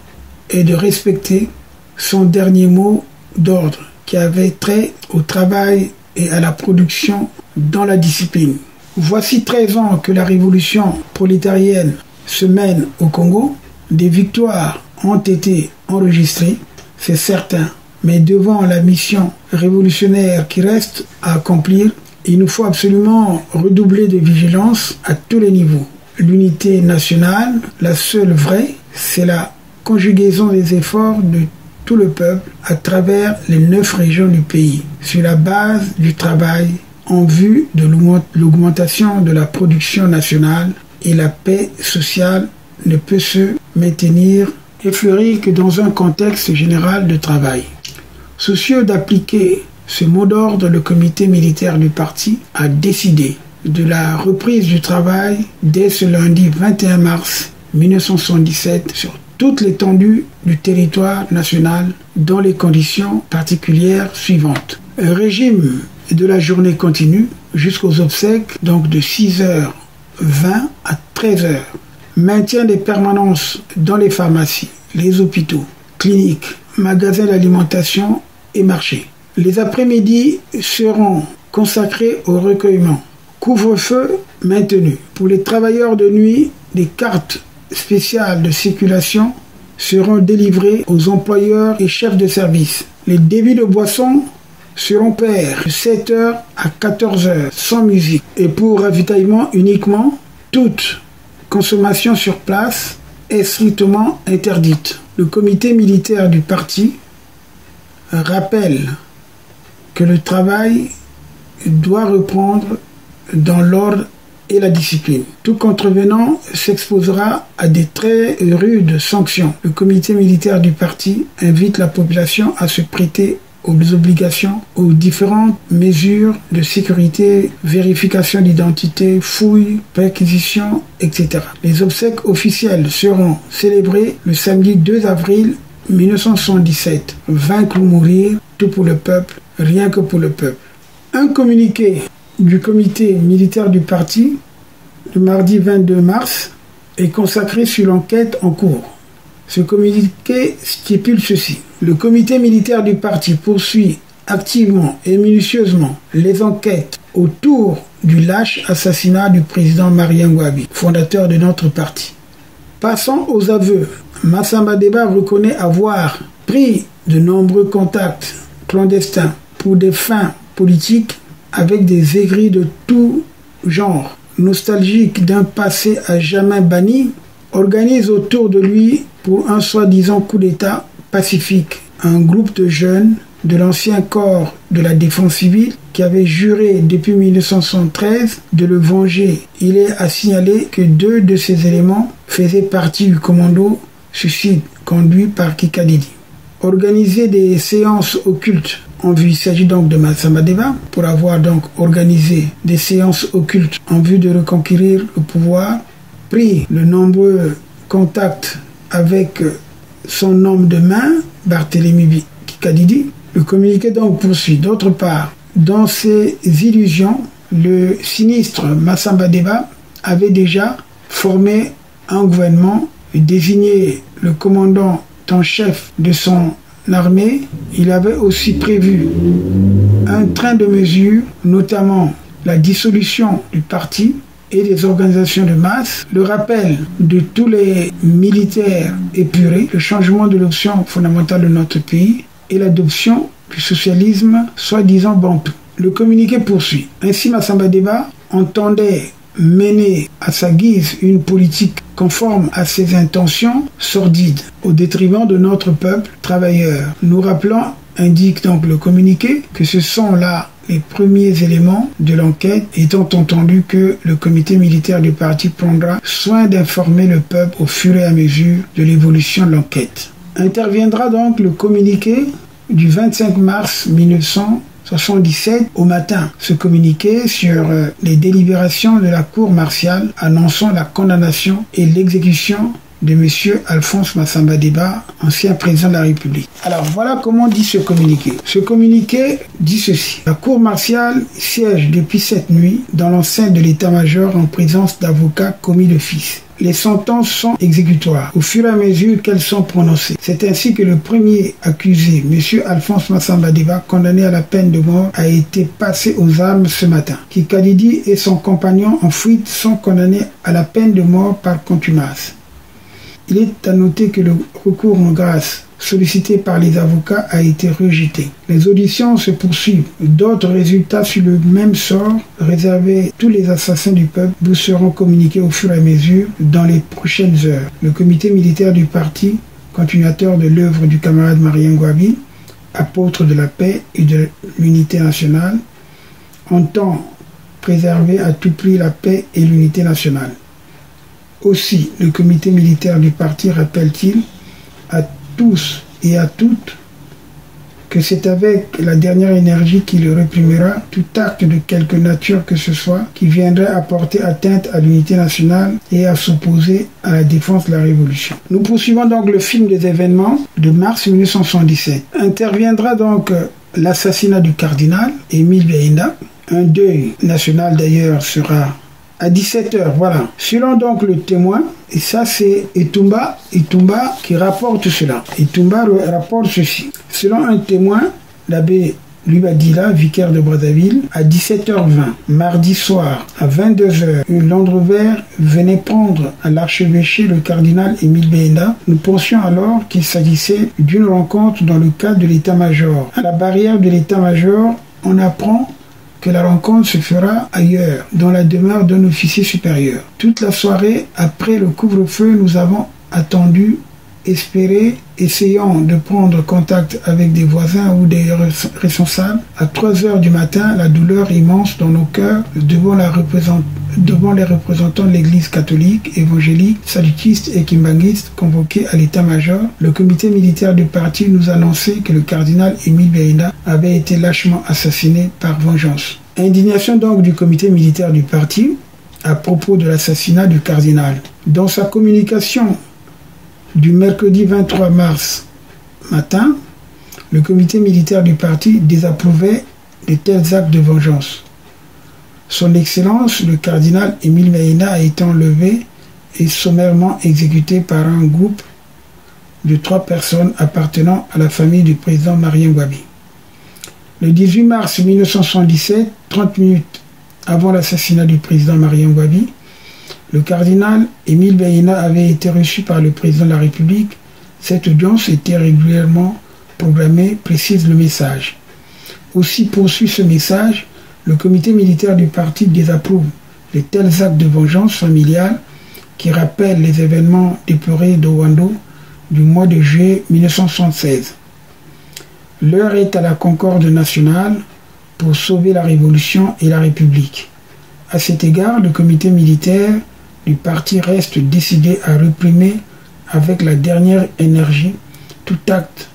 est de respecter son dernier mot d'ordre qui avait trait au travail et à la production dans la discipline. Voici 13 ans que la révolution prolétarienne se mène au Congo. Des victoires ont été enregistrées, c'est certain, mais devant la mission révolutionnaire qui reste à accomplir, il nous faut absolument redoubler de vigilance à tous les niveaux. L'unité nationale, la seule vraie, c'est la conjugaison des efforts de tout le peuple à travers les 9 régions du pays, sur la base du travail en vue de l'augmentation de la production nationale, et la paix sociale ne peut se maintenir et fleurir que dans un contexte général de travail. Soucieux d'appliquer ce mot d'ordre, le comité militaire du parti a décidé de la reprise du travail dès ce lundi 21 mars 1977 sur toute l'étendue du territoire national dans les conditions particulières suivantes. Un régime de la journée continue jusqu'aux obsèques, donc de 6h20 à 13h. Maintien des permanences dans les pharmacies, les hôpitaux, cliniques, magasins d'alimentation et marchés. Les après-midi seront consacrés au recueillement. Couvre-feu maintenu. Pour les travailleurs de nuit, des cartes spéciales de circulation seront délivrées aux employeurs et chefs de service. Les débits de boissons seront pairs de 7h à 14h sans musique. Et pour ravitaillement uniquement, toute consommation sur place est strictement interdite. Le comité militaire du parti rappelle que le travail doit reprendre dans l'ordre et la discipline. Tout contrevenant s'exposera à des très rudes sanctions. Le comité militaire du parti invite la population à se prêter aux obligations, aux différentes mesures de sécurité, vérification d'identité, fouilles, perquisitions, etc. Les obsèques officielles seront célébrées le samedi 2 avril 1977. Vaincre ou mourir, tout pour le peuple, rien que pour le peuple. Un communiqué du comité militaire du parti, le mardi 22 mars, est consacré sur l'enquête en cours. Ce communiqué stipule ceci. Le comité militaire du parti poursuit activement et minutieusement les enquêtes autour du lâche assassinat du président Marien Ngouabi, fondateur de notre parti. Passant aux aveux, Massamba-Débat reconnaît avoir pris de nombreux contacts clandestins pour des fins politiques avec des aigris de tout genre, nostalgiques d'un passé à jamais banni, organise autour de lui pour un soi-disant coup d'État pacifique un groupe de jeunes de l'ancien corps de la défense civile qui avait juré depuis 1973 de le venger. Il est à signaler que 2 de ces éléments faisaient partie du commando suicide conduit par Kikadidi. Organiser des séances occultes en vue, il s'agit donc de Massamba-Débat, pour avoir donc organisé des séances occultes en vue de reconquérir le pouvoir, pris de nombreux contacts avec son homme de main, Barthélémy Kikadidi. Le communiqué donc poursuit. D'autre part, dans ses illusions, le sinistre Massamba-Débat avait déjà formé un gouvernement, désigné le commandant en chef de son armée. Il avait aussi prévu un train de mesures, notamment la dissolution du parti et des organisations de masse, le rappel de tous les militaires épurés, le changement de l'option fondamentale de notre pays et l'adoption du socialisme soi-disant bantou. Le communiqué poursuit. Ainsi, Massamba-Débat entendait mener à sa guise une politique conforme à ses intentions sordides, au détriment de notre peuple travailleur. Nous rappelons, indique donc le communiqué, que ce sont là les premiers éléments de l'enquête, étant entendu que le comité militaire du parti prendra soin d'informer le peuple au fur et à mesure de l'évolution de l'enquête. Interviendra donc le communiqué du 25 mars 1977 au matin. Ce communiqué sur les délibérations de la cour martiale annonçant la condamnation et l'exécution de M. Alphonse Massamba-Débat, ancien président de la République. Alors voilà comment dit ce communiqué. Ce communiqué dit ceci. La cour martiale siège depuis cette nuit dans l'enceinte de l'état-major en présence d'avocats commis d'office. Les sentences sont exécutoires au fur et à mesure qu'elles sont prononcées. C'est ainsi que le premier accusé, M. Alphonse Massamba-Débat, condamné à la peine de mort, a été passé aux armes ce matin. Kikadidi et son compagnon en fuite sont condamnés à la peine de mort par contumace. Il est à noter que le recours en grâce sollicité par les avocats a été rejeté. Les auditions se poursuivent. D'autres résultats sur le même sort réservé à tous les assassins du peuple vous seront communiqués au fur et à mesure dans les prochaines heures. Le comité militaire du parti continuateur de l'œuvre du camarade Marien Ngouabi, apôtre de la paix et de l'unité nationale, entend préserver à tout prix la paix et l'unité nationale. Aussi, le comité militaire du parti rappelle-t-il à tous et à toutes que c'est avec la dernière énergie qu'il réprimera tout acte de quelque nature que ce soit qui viendrait apporter atteinte à l'unité nationale et à s'opposer à la défense de la Révolution. Nous poursuivons donc le film des événements de mars 1977. Interviendra donc l'assassinat du cardinal Émile Biayenda. Un deuil national d'ailleurs sera à 17h, voilà. Selon donc le témoin, et ça c'est Etumba qui rapporte cela. Etumba rapporte ceci. Selon un témoin, l'abbé Lubadila, vicaire de Brazzaville, à 17h20, mardi soir, à 22h, une landre vert venait prendre à l'archevêché le cardinal Émile Biayenda. Nous pensions alors qu'il s'agissait d'une rencontre dans le cadre de l'état-major. À la barrière de l'état-major, on apprend que la rencontre se fera ailleurs, dans la demeure d'un officier supérieur. Toute la soirée, après le couvre-feu, nous avons attendu, espéré, essayant de prendre contact avec des voisins ou des responsables. À 3h du matin, la douleur immense dans nos cœurs, devant les représentants de l'Église catholique, évangélique, salutiste et kimbanguiste convoqués à l'état-major, le comité militaire du parti nous annonçait que le cardinal Émile Biayenda avait été lâchement assassiné par vengeance. Indignation donc du comité militaire du parti à propos de l'assassinat du cardinal. Dans sa communication du mercredi 23 mars matin, le comité militaire du parti désapprouvait de tels actes de vengeance. Son Excellence, le cardinal Émile Biayenda, a été enlevé et sommairement exécuté par un groupe de 3 personnes appartenant à la famille du président Marien Ngouabi. Le 18 mars 1977, 30 minutes avant l'assassinat du président Marien Ngouabi, le cardinal Émile Biayenda avait été reçu par le président de la République. Cette audience était régulièrement programmée, précise le message. Aussi poursuit ce message, le comité militaire du parti désapprouve les tels actes de vengeance familiale qui rappellent les événements déplorés d'Oendo du mois de juillet 1976. L'heure est à la concorde nationale pour sauver la Révolution et la République. À cet égard, le comité militaire du parti reste décidé à réprimer avec la dernière énergie tout acte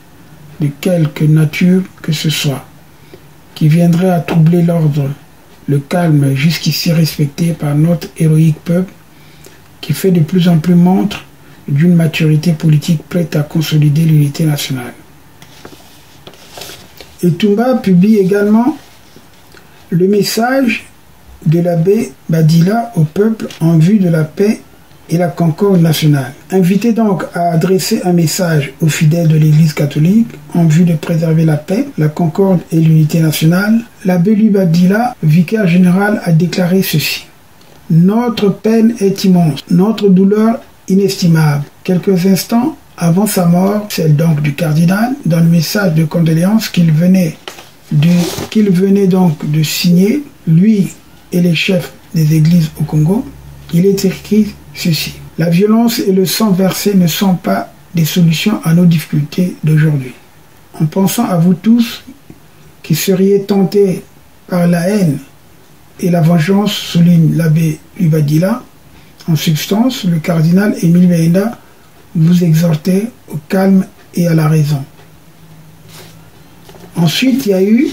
de quelque nature que ce soit qui viendrait à troubler l'ordre, le calme jusqu'ici respecté par notre héroïque peuple qui fait de plus en plus montre d'une maturité politique prête à consolider l'unité nationale. Etumba publie également le message de l'abbé Badila au peuple en vue de la paix et la concorde nationale. Invité donc à adresser un message aux fidèles de l'Église catholique en vue de préserver la paix, la concorde et l'unité nationale, l'abbé Lubadila, vicaire général, a déclaré ceci. « Notre peine est immense, notre douleur inestimable. » Quelques instants avant sa mort, celle donc du cardinal, dans le message de condoléances qu'il venait donc de signer, lui et les chefs des églises au Congo, il est écrit ceci. « La violence et le sang versé ne sont pas des solutions à nos difficultés d'aujourd'hui. En pensant à vous tous qui seriez tentés par la haine et la vengeance, souligne l'abbé Lubadila, en substance, le cardinal Émile Biayenda vous exhortait au calme et à la raison. » Ensuite, il y a eu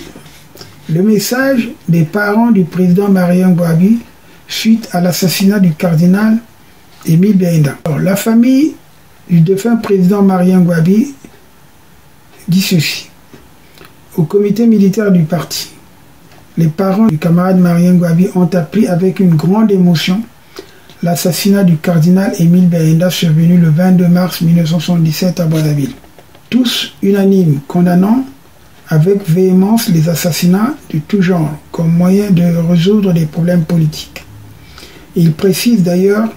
le message des parents du président Marien Ngouabi suite à l'assassinat du cardinal Émile Biayenda. La famille du défunt président Marien Ngouabi dit ceci au comité militaire du parti. Les parents du camarade Marien Ngouabi ont appris avec une grande émotion l'assassinat du cardinal Émile Biayenda survenu le 22 mars 1977 à Brazzaville. Tous unanimes condamnant avec véhémence les assassinats de tout genre comme moyen de résoudre des problèmes politiques. Il précise d'ailleurs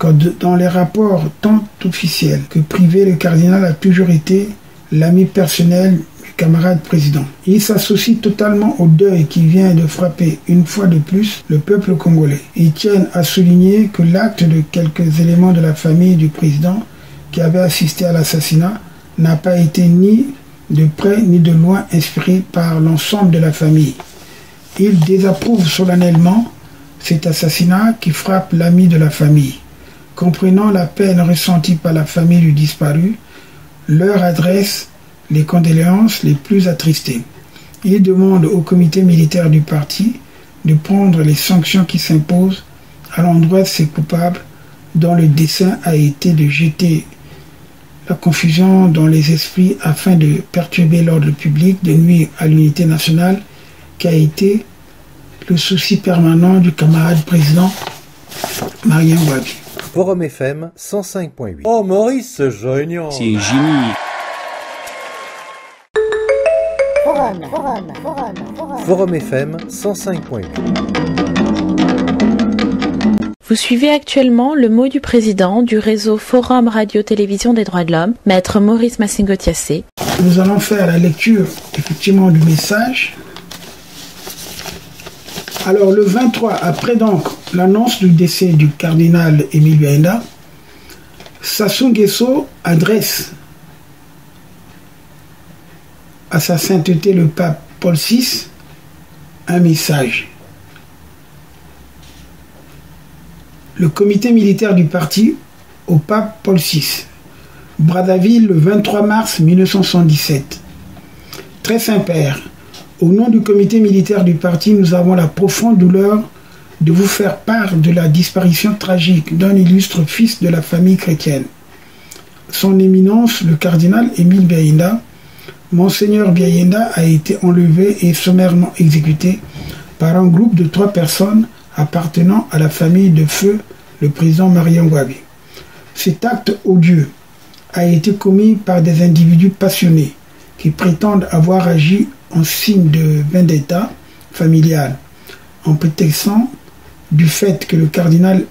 que dans les rapports tant officiels que privés, le cardinal a toujours été l'ami personnel du camarade président. Il s'associe totalement au deuil qui vient de frapper une fois de plus le peuple congolais. Ils tiennent à souligner que l'acte de quelques éléments de la famille du président qui avait assisté à l'assassinat n'a pas été ni de près ni de loin inspiré par l'ensemble de la famille. Il désapprouve solennellement cet assassinat qui frappe l'ami de la famille. Comprenant la peine ressentie par la famille du disparu, leur adresse les condoléances les plus attristées. Il demande au comité militaire du parti de prendre les sanctions qui s'imposent à l'endroit de ces coupables dont le dessein a été de jeter la confusion dans les esprits afin de perturber l'ordre public, de nuire à l'unité nationale qui a été le souci permanent du camarade président Marien Ngouabi. Forum FM 105.8. Oh Maurice Joignon, c'est génie. Forum FM 105.8. Vous suivez actuellement le mot du président du réseau Forum Radio-Télévision des droits de l'homme, Maître Maurice Massengo-Tiassé. Nous allons faire la lecture effectivement du message. Alors le 23, après donc l'annonce du décès du cardinal Émile Biayenda, Sassou Nguesso adresse à sa sainteté le pape Paul VI un message. Le comité militaire du parti au pape Paul VI. Brazzaville, le 23 mars 1977. Très Saint-Père, au nom du comité militaire du parti, nous avons la profonde douleur de vous faire part de la disparition tragique d'un illustre fils de la famille chrétienne. Son éminence, le cardinal Émile Biayenda, Monseigneur Biayenda a été enlevé et sommairement exécuté par un groupe de 3 personnes appartenant à la famille de feu, le président Marien Ngouabi. Cet acte odieux a été commis par des individus passionnés qui prétendent avoir agi en signe de vendetta familiale, en prétextant du fait que le cardinal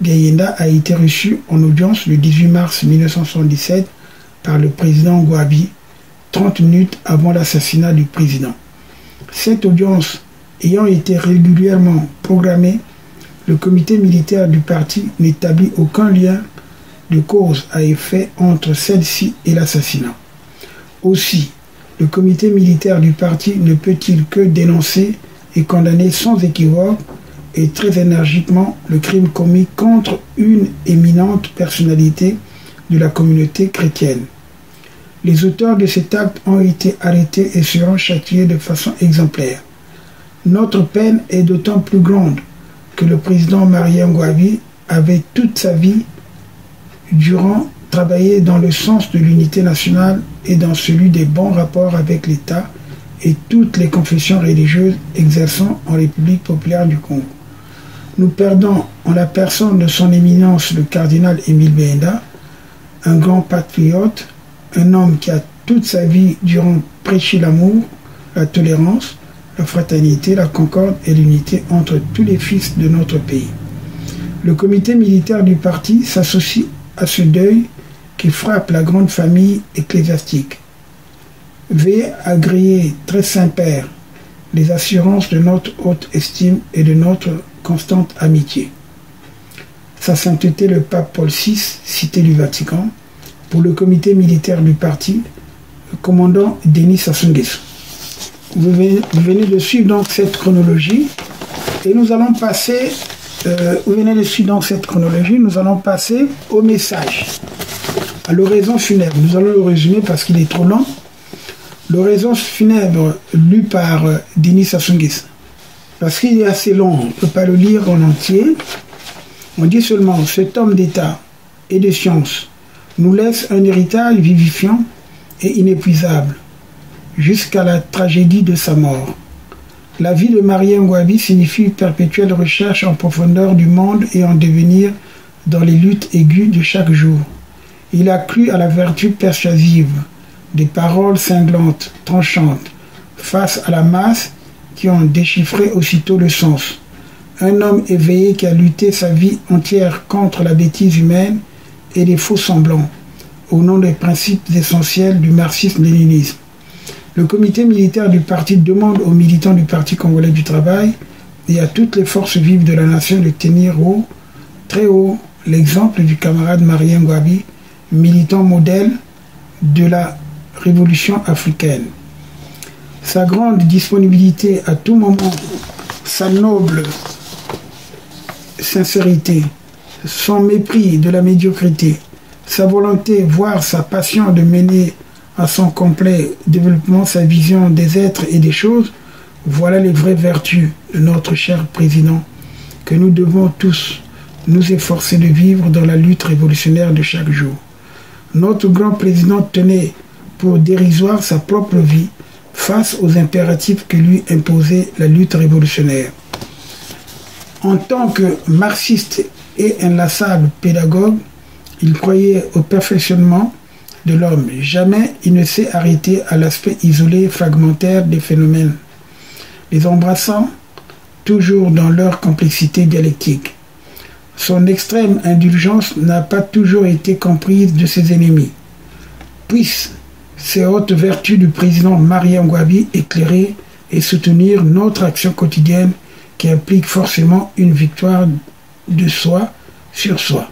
Biayenda a été reçu en audience le 18 mars 1977 par le président Ngouabi, 30 minutes avant l'assassinat du président. Cette audience ayant été régulièrement programmée, le comité militaire du parti n'établit aucun lien de cause à effet entre celle-ci et l'assassinat. Aussi, le comité militaire du parti ne peut-il que dénoncer et condamner sans équivoque et très énergiquement le crime commis contre une éminente personnalité de la communauté chrétienne. Les auteurs de cet acte ont été arrêtés et seront châtiés de façon exemplaire. Notre peine est d'autant plus grande que le président Marien Ngouabi avait toute sa vie durant travaillé dans le sens de l'unité nationale et dans celui des bons rapports avec l'État et toutes les confessions religieuses exerçant en République populaire du Congo. Nous perdons en la personne de son éminence le cardinal Émile Biayenda, un grand patriote, un homme qui a toute sa vie durant prêché l'amour, la tolérance, la fraternité, la concorde et l'unité entre tous les fils de notre pays. Le comité militaire du parti s'associe à ce deuil qui frappe la grande famille ecclésiastique. Veillez à griller, très Saint-Père, les assurances de notre haute estime et de notre constante amitié. Sa sainteté le pape Paul VI, cité du Vatican, pour le comité militaire du parti, le commandant Denis Sassou Nguesso. Vous venez de suivre donc cette chronologie et nous allons passer, au message, à l'oraison funèbre. Nous allons le résumer parce qu'il est trop long. L'oraison funèbre lue par Denis Sassou Nguesso. Parce qu'il est assez long, on ne peut pas le lire en entier. On dit seulement, cet homme d'État et de science nous laisse un héritage vivifiant et inépuisable jusqu'à la tragédie de sa mort. La vie de Marien Ngouabi signifie une perpétuelle recherche en profondeur du monde et en devenir dans les luttes aiguës de chaque jour. Il a cru à la vertu persuasive, des paroles cinglantes, tranchantes, face à la masse qui ont déchiffré aussitôt le sens. Un homme éveillé qui a lutté sa vie entière contre la bêtise humaine et les faux semblants, au nom des principes essentiels du marxisme-léninisme. Le comité militaire du parti demande aux militants du Parti congolais du travail et à toutes les forces vives de la nation de tenir haut, très haut, l'exemple du camarade Marien Ngouabi militant modèle de la révolution africaine. Sa grande disponibilité à tout moment, sa noble sincérité, son mépris de la médiocrité, sa volonté, voire sa passion de mener à son complet développement sa vision des êtres et des choses, voilà les vraies vertus de notre cher président que nous devons tous nous efforcer de vivre dans la lutte révolutionnaire de chaque jour. Notre grand président tenait pour dérisoire sa propre vie face aux impératifs que lui imposait la lutte révolutionnaire. En tant que marxiste et inlassable pédagogue, il croyait au perfectionnement de l'homme. Jamais il ne s'est arrêté à l'aspect isolé, fragmentaire des phénomènes, les embrassant toujours dans leur complexité dialectique. Son extrême indulgence n'a pas toujours été comprise de ses ennemis. Puissent ces hautes vertus du président Marien Ngouabi éclairer et soutenir notre action quotidienne qui implique forcément une victoire de soi sur soi.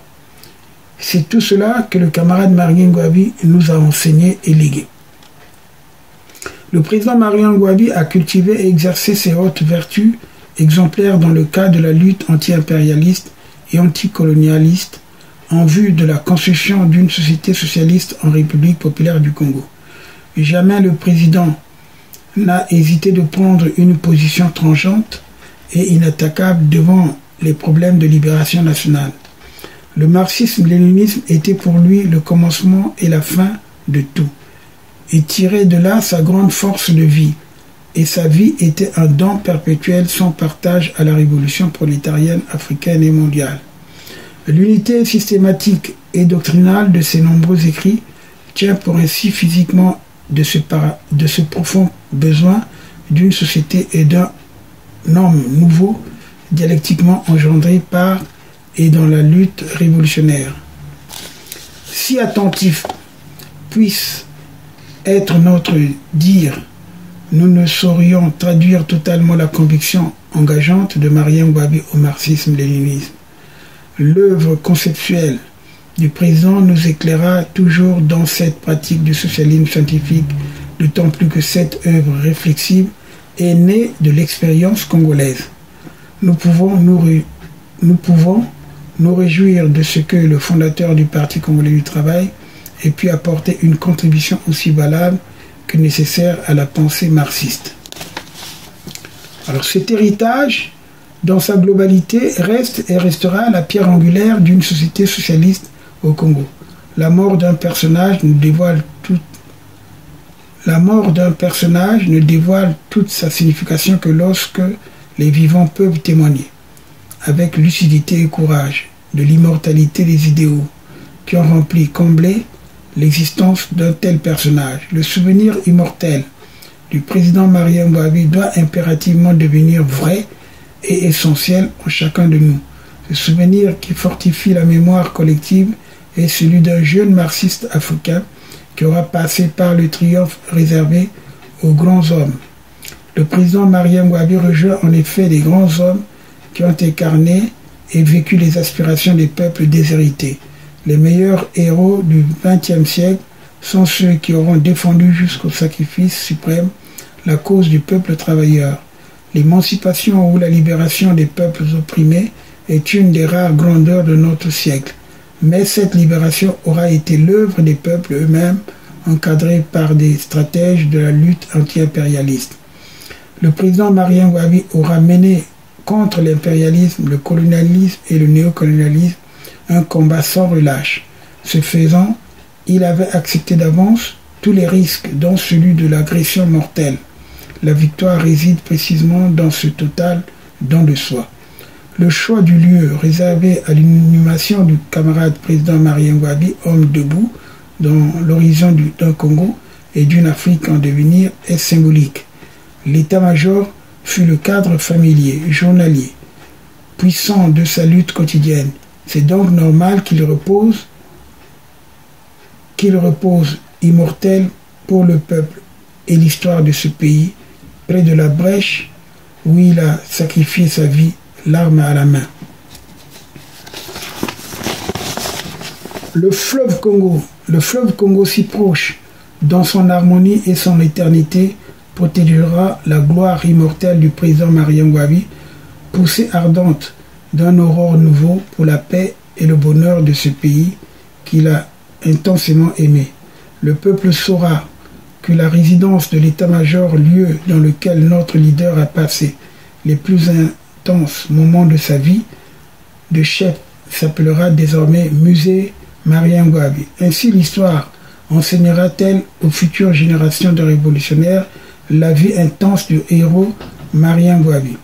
C'est tout cela que le camarade Marien Ngouabi nous a enseigné et légué. Le président Marien Ngouabi a cultivé et exercé ses hautes vertus exemplaires dans le cadre de la lutte anti-impérialiste et anticolonialiste en vue de la construction d'une société socialiste en République populaire du Congo. Jamais le président n'a hésité de prendre une position tranchante et inattaquable devant les problèmes de libération nationale. Le marxisme-léninisme était pour lui le commencement et la fin de tout, et tirait de là sa grande force de vie, et sa vie était un don perpétuel sans partage à la révolution prolétarienne, africaine et mondiale. L'unité systématique et doctrinale de ses nombreux écrits tient pour ainsi physiquement de ce profond besoin d'une société et d'un homme nouveau, dialectiquement engendré par et dans la lutte révolutionnaire. Si attentif puisse être notre dire, nous ne saurions traduire totalement la conviction engageante de Marien Ngouabi au marxisme-léninisme. L'œuvre conceptuelle du président nous éclaira toujours dans cette pratique du socialisme scientifique, d'autant plus que cette œuvre réflexive est née de l'expérience congolaise. Nous pouvons nous réjouir de ce que le fondateur du Parti congolais du travail ait pu apporter une contribution aussi valable que nécessaire à la pensée marxiste. Alors cet héritage, dans sa globalité, reste et restera la pierre angulaire d'une société socialiste au Congo. La mort d'un personnage ne dévoile toute sa signification que lorsque les vivants peuvent témoigner, avec lucidité et courage, de l'immortalité des idéaux qui ont rempli, comblé l'existence d'un tel personnage. Le souvenir immortel du président Marien Ngouabi doit impérativement devenir vrai et essentiel en chacun de nous. Ce souvenir qui fortifie la mémoire collective est celui d'un jeune marxiste africain qui aura passé par le triomphe réservé aux grands hommes. Le président Marien Ngouabi rejoint en effet des grands hommes qui ont incarné et vécu les aspirations des peuples déshérités. Les meilleurs héros du XXe siècle sont ceux qui auront défendu jusqu'au sacrifice suprême la cause du peuple travailleur. L'émancipation ou la libération des peuples opprimés est une des rares grandeurs de notre siècle. Mais cette libération aura été l'œuvre des peuples eux-mêmes, encadrés par des stratèges de la lutte anti-impérialiste. Le président Marien Ngouabi aura mené contre l'impérialisme, le colonialisme et le néocolonialisme, un combat sans relâche. Ce faisant, il avait accepté d'avance tous les risques, dont celui de l'agression mortelle. La victoire réside précisément dans ce total don de soi. Le choix du lieu réservé à l'inhumation du camarade président Marien Ngouabi, homme debout, dans l'horizon d'un Congo et d'une Afrique en devenir, est symbolique. L'état-major fut le cadre familier, journalier, puissant de sa lutte quotidienne. C'est donc normal qu'il repose immortel pour le peuple et l'histoire de ce pays, près de la brèche où il a sacrifié sa vie, l'arme à la main. le fleuve Congo si proche, dans son harmonie et son éternité, protégera la gloire immortelle du président Marien Ngouabi, poussée ardente d'un aurore nouveau pour la paix et le bonheur de ce pays qu'il a intensément aimé. Le peuple saura que la résidence de l'état-major, lieu dans lequel notre leader a passé les plus intenses moments de sa vie de chef, s'appellera désormais musée Marien Ngouabi. Ainsi l'histoire enseignera-t-elle aux futures générations de révolutionnaires la vie intense du héros Marien Ngouabi.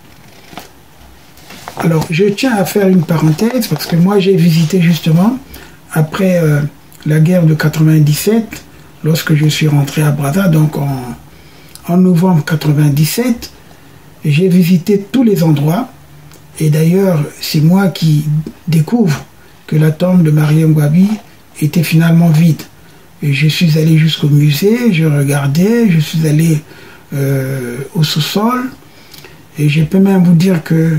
Alors je tiens à faire une parenthèse parce que moi j'ai visité justement après la guerre de 97 lorsque je suis rentré à Brazza, donc en novembre 97, j'ai visité tous les endroits. Et d'ailleurs, c'est moi qui découvre que la tombe de Marien Ngouabi était finalement vide. Et je suis allé jusqu'au musée, je regardais, je suis allé au sous-sol. Et je peux même vous dire que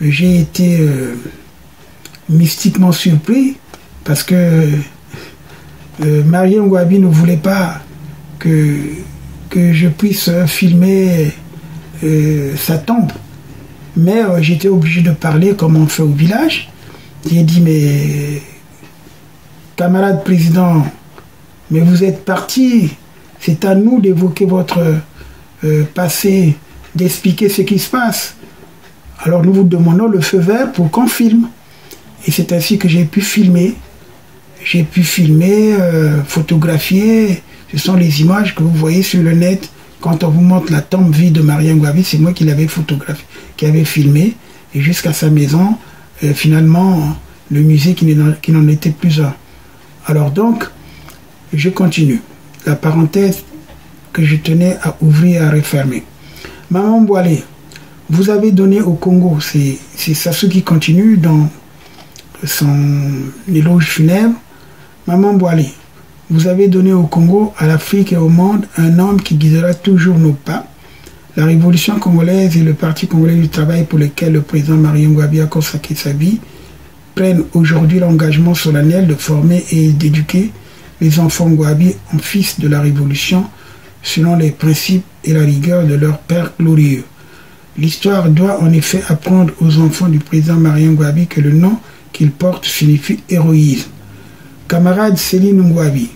j'ai été mystiquement surpris parce que Marien Ngouabi ne voulait pas que je puisse filmer sa tombe. Mais j'étais obligé de parler comme on fait au village. J'ai dit, mais camarade président, mais vous êtes parti. C'est à nous d'évoquer votre passé, d'expliquer ce qui se passe. Alors nous vous demandons le feu vert pour qu'on filme. Et c'est ainsi que j'ai pu filmer. J'ai pu filmer, photographier. Ce sont les images que vous voyez sur le net. Quand on vous montre la tombe vide de Marien Ngouabi, c'est moi qui l'avais photographié, qui avait filmé, et jusqu'à sa maison, finalement, le musée qui n'en était plus un. Alors donc, je continue. La parenthèse que je tenais à ouvrir et à refermer. Maman Boilé, vous avez donné au Congo, c'est Sassou qui continue dans son éloge funèbre. Maman Boilé, vous avez donné au Congo, à l'Afrique et au monde un homme qui guidera toujours nos pas. La révolution congolaise et le Parti congolais du travail pour lequel le président Marien Ngouabi a consacré sa vie prennent aujourd'hui l'engagement solennel de former et d'éduquer les enfants Ngouabi en fils de la révolution selon les principes et la rigueur de leur père glorieux. L'histoire doit en effet apprendre aux enfants du président Marien Ngouabi que le nom qu'il porte signifie héroïsme. Camarade Céline Ngouabi,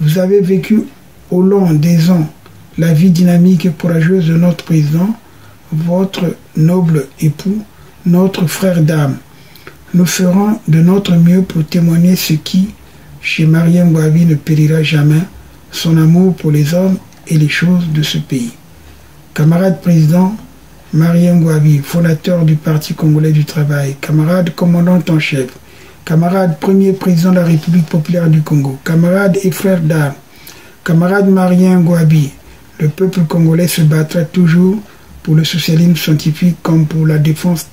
vous avez vécu au long des ans la vie dynamique et courageuse de notre président, votre noble époux, notre frère d'âme. Nous ferons de notre mieux pour témoigner ce qui, chez Marien Ngouabi, ne périra jamais, son amour pour les hommes et les choses de ce pays. Camarade président Marien Ngouabi, fondateur du Parti congolais du travail, camarade commandant en chef, camarade premier président de la République populaire du Congo, camarade et frère d'armes, camarade Marien Ngouabi, le peuple congolais se battra toujours pour le socialisme scientifique comme pour la défense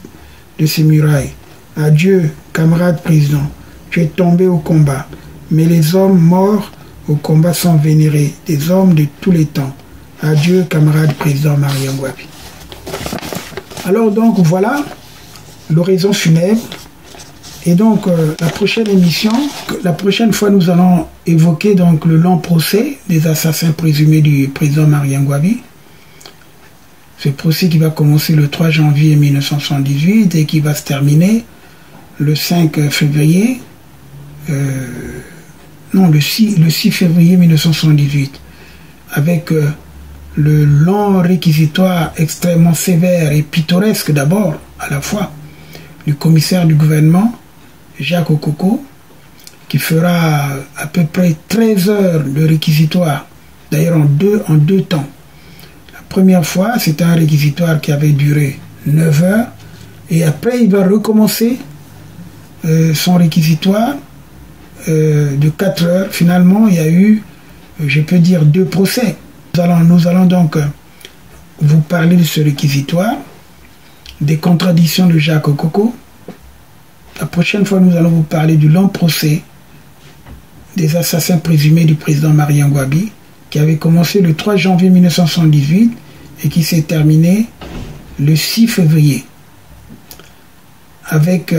de ses murailles. Adieu, camarade président, tu es tombé au combat, mais les hommes morts au combat sont vénérés, des hommes de tous les temps. Adieu, camarade président Marien Ngouabi. Alors donc voilà l'oraison funèbre. Et donc la prochaine émission, la prochaine fois nous allons évoquer donc le long procès des assassins présumés du président Marien Ngouabi. Ce procès qui va commencer le 3 janvier 1978 et qui va se terminer le 6 février 1978 avec le long réquisitoire extrêmement sévère et pittoresque d'abord à la fois du commissaire du gouvernement Jacques Okoko, qui fera à peu près 13 heures de réquisitoire, d'ailleurs en deux temps. La première fois, c'était un réquisitoire qui avait duré 9 heures, et après il va recommencer son réquisitoire de 4 heures. Finalement, il y a eu, je peux dire, 2 procès. Nous allons donc vous parler de ce réquisitoire, des contradictions de Jacques Okoko. La prochaine fois, nous allons vous parler du long procès des assassins présumés du président Marien Ngouabi, qui avait commencé le 3 janvier 1978 et qui s'est terminé le 6 février, avec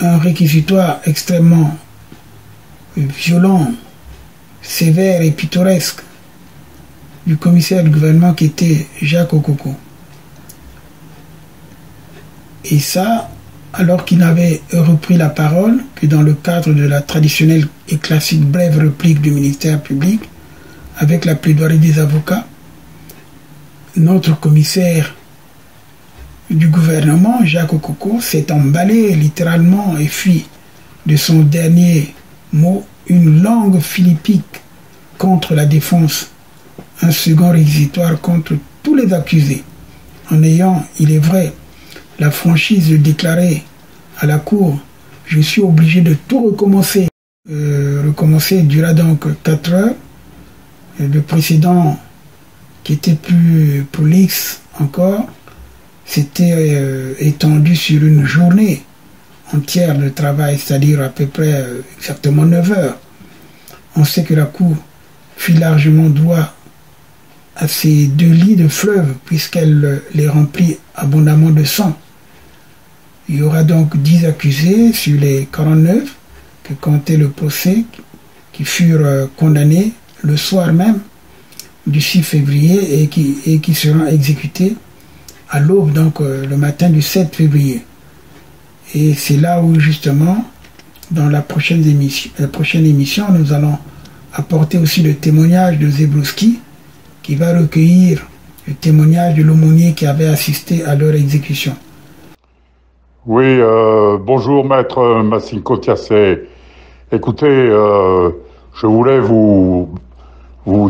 un réquisitoire extrêmement violent, sévère et pittoresque du commissaire du gouvernement qui était Jacques Okoko. Et ça, alors qu'il n'avait repris la parole que dans le cadre de la traditionnelle et classique brève réplique du ministère public, avec la plaidoirie des avocats, notre commissaire du gouvernement, Jacques Okoko, s'est emballé littéralement et fuit de son dernier mot une langue philippique contre la défense, un second réquisitoire contre tous les accusés, en ayant, il est vrai, la franchise de déclarer à la cour « Je suis obligé de tout recommencer ». Recommencer dura donc 4 heures. Le précédent, qui était plus prolixe encore, s'était étendu sur une journée entière de travail, c'est-à-dire à peu près exactement 9 heures. On sait que la cour fit largement droit à ces deux lits de fleuve, puisqu'elle les remplit abondamment de sang. Il y aura donc 10 accusés sur les 49 que comptait le procès, qui furent condamnés le soir même du 6 février et qui seront exécutés à l'aube, donc le matin du 7 février. Et c'est là où, justement, dans la prochaine émission, nous allons apporter aussi le témoignage de Zebrowski, qui va recueillir le témoignage de l'aumônier qui avait assisté à leur exécution. Oui, bonjour Maître Massengo-Tiassé. Écoutez, je voulais vous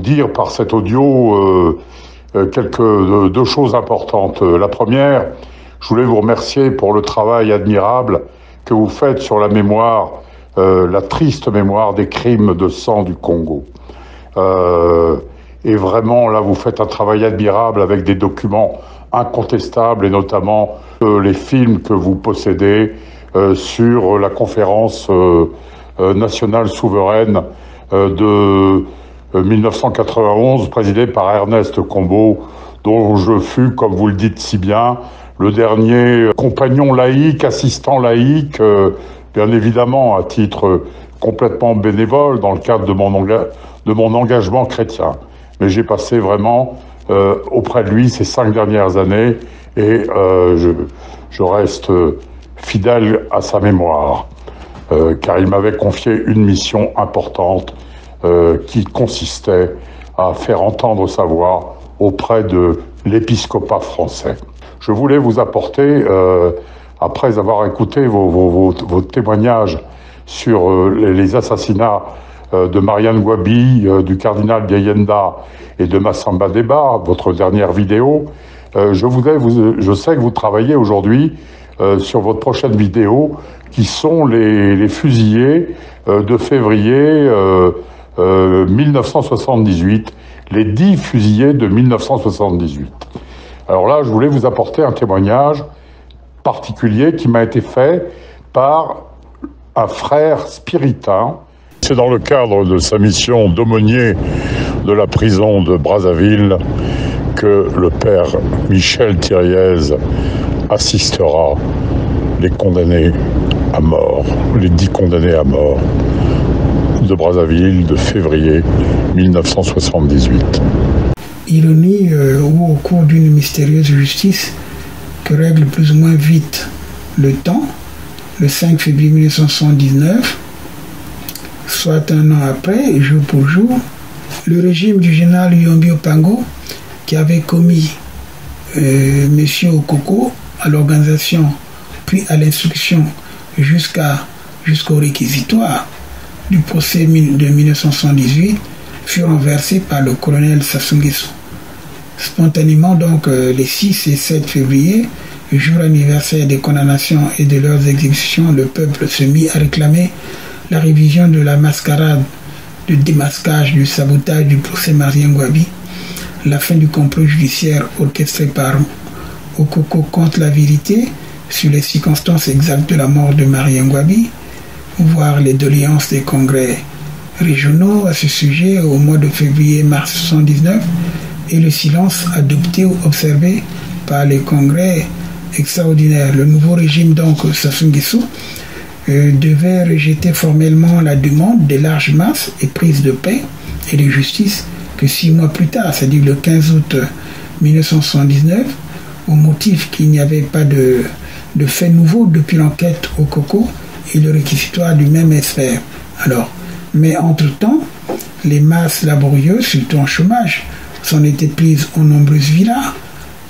dire par cet audio deux choses importantes. La première, je voulais vous remercier pour le travail admirable que vous faites sur la mémoire, la triste mémoire des crimes de sang du Congo. Et vraiment, là, vous faites un travail admirable avec des documents incontestables, et notamment les films que vous possédez sur la conférence nationale souveraine de 1991, présidée par Ernest Combo, dont je fus, comme vous le dites si bien, le dernier compagnon laïque, assistant laïque, bien évidemment à titre complètement bénévole dans le cadre de mon engagement chrétien. Mais j'ai passé vraiment auprès de lui ces 5 dernières années et je reste fidèle à sa mémoire, car il m'avait confié une mission importante qui consistait à faire entendre sa voix auprès de l'épiscopat français. Je voulais vous apporter, après avoir écouté vos témoignages sur les assassinats de Marien Ngouabi, du cardinal Biayenda et de Massamba-Débat, votre dernière vidéo. Je sais que vous travaillez aujourd'hui sur votre prochaine vidéo, qui sont les fusillés de février 1978, les 10 fusillés de 1978. Alors là, je voulais vous apporter un témoignage particulier qui m'a été fait par un frère spiritain. C'est dans le cadre de sa mission d'aumônier de la prison de Brazzaville que le père Michel Thiriez assistera les condamnés à mort, les 10 condamnés à mort de Brazzaville de février 1978. Ironie ou au cours d'une mystérieuse justice que règle plus ou moins vite le temps, le 5 février 1979, soit un an après, jour pour jour, le régime du général Yombi Opango, qui avait commis M. Okoko à l'organisation, puis à l'instruction, jusqu'au réquisitoire du procès de 1978, fut renversé par le colonel Sassou Nguesso. Spontanément, donc, les 6 et 7 février, jour anniversaire des condamnations et de leurs exécutions, le peuple se mit à réclamer la révision de la mascarade de démasquage, du sabotage du procès Marien Ngouabi, la fin du complot judiciaire orchestré par Okoko contre la vérité sur les circonstances exactes de la mort de Marien Ngouabi, voir les doléances des congrès régionaux à ce sujet au mois de février-mars 1979 et le silence adopté ou observé par les congrès extraordinaires. Le nouveau régime, donc, Sassou Nguesso, devait rejeter formellement la demande des larges masses et prise de paix et de justice que 6 mois plus tard, c'est-à-dire le 15 août 1979, au motif qu'il n'y avait pas de fait nouveau depuis l'enquête au Coco et le réquisitoire du même expert. Alors, mais entre-temps, les masses laborieuses, surtout en chômage, s'en étaient prises aux nombreuses villas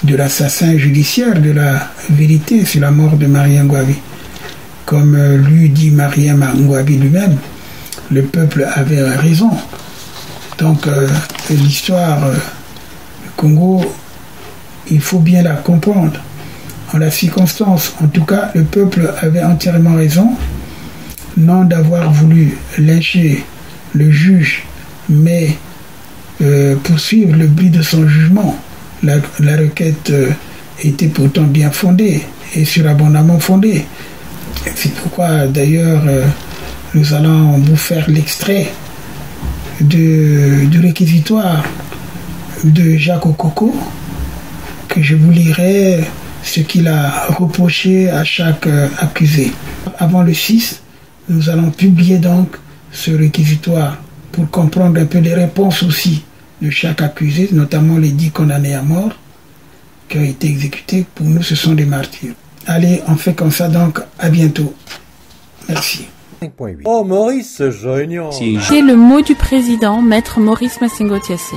de l'assassin judiciaire de la vérité sur la mort de Marien Ngouabi. Comme lui dit Marien Ngouabi lui-même, le peuple avait raison. Donc l'histoire du Congo, il faut bien la comprendre. En la circonstance, en tout cas, le peuple avait entièrement raison, non d'avoir voulu lyncher le juge, mais poursuivre le but de son jugement. La requête était pourtant bien fondée et surabondamment fondée. C'est pourquoi, d'ailleurs, nous allons vous faire l'extrait du réquisitoire de Jacques Okoko, que je vous lirai ce qu'il a reproché à chaque accusé. Avant le 6, nous allons publier donc ce réquisitoire pour comprendre un peu les réponses aussi de chaque accusé, notamment les 10 condamnés à mort qui ont été exécutés. Pour nous, ce sont des martyrs. Allez, on fait comme ça donc, à bientôt. Merci. Oh Maurice, génial. C'est le mot du président, Maître Maurice Massengo-Tiassé.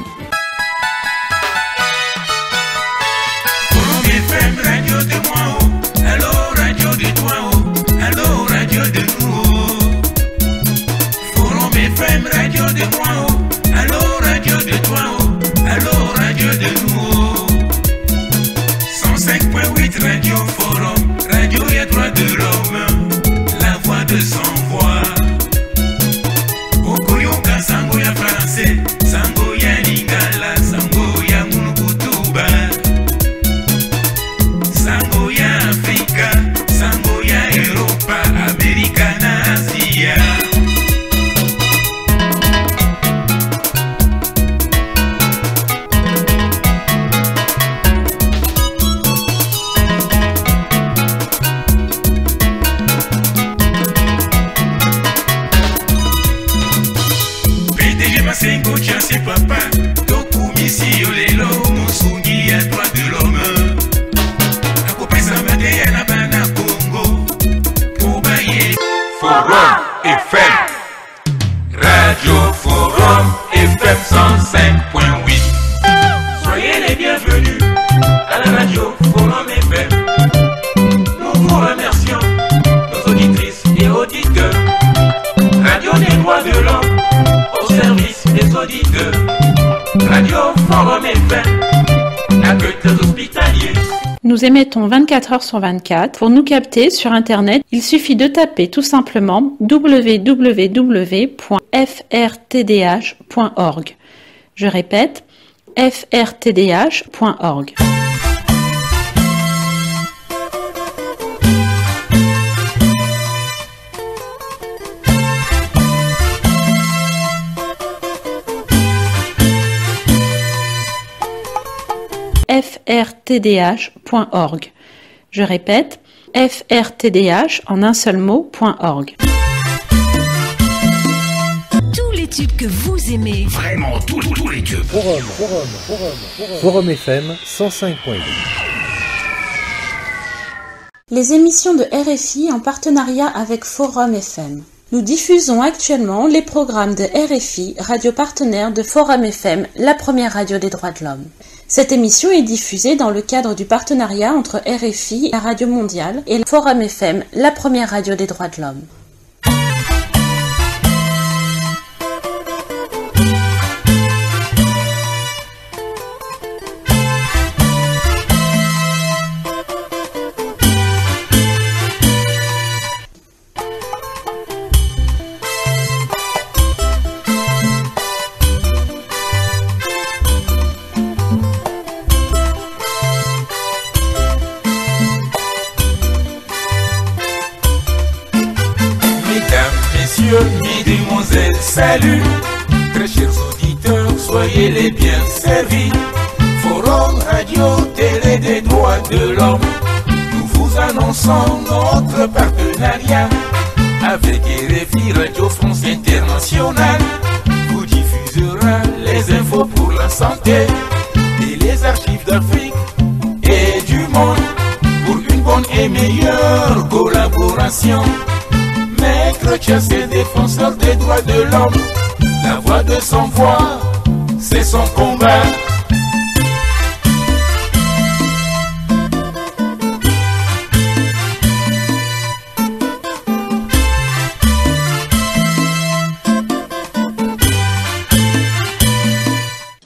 Nous émettons 24 heures sur 24. Pour nous capter sur Internet, il suffit de taper tout simplement www.frtdh.org. Je répète, frtdh.org. frtdh.org. Je répète, frtdh en un seul mot.org. Tous les tubes que vous aimez. Vraiment, tous les tubes. Forum FM 105.8. Les émissions de RFI en partenariat avec Forum FM. Nous diffusons actuellement les programmes de RFI, radio partenaire de Forum FM, la première radio des droits de l'homme. Cette émission est diffusée dans le cadre du partenariat entre RFI, la radio mondiale, et Forum FM, la première radio des droits de l'homme. Salut, très chers auditeurs, soyez les bien servis. Forum Radio Télé des droits de l'homme, nous vous annonçons notre partenariat avec RFI Radio France Internationale, vous diffusera les infos pour la santé et les archives d'Afrique et du monde pour une bonne et meilleure collaboration. Maître Tiassé, défenseur des droits de l'homme, la voix de son voix, c'est son combat.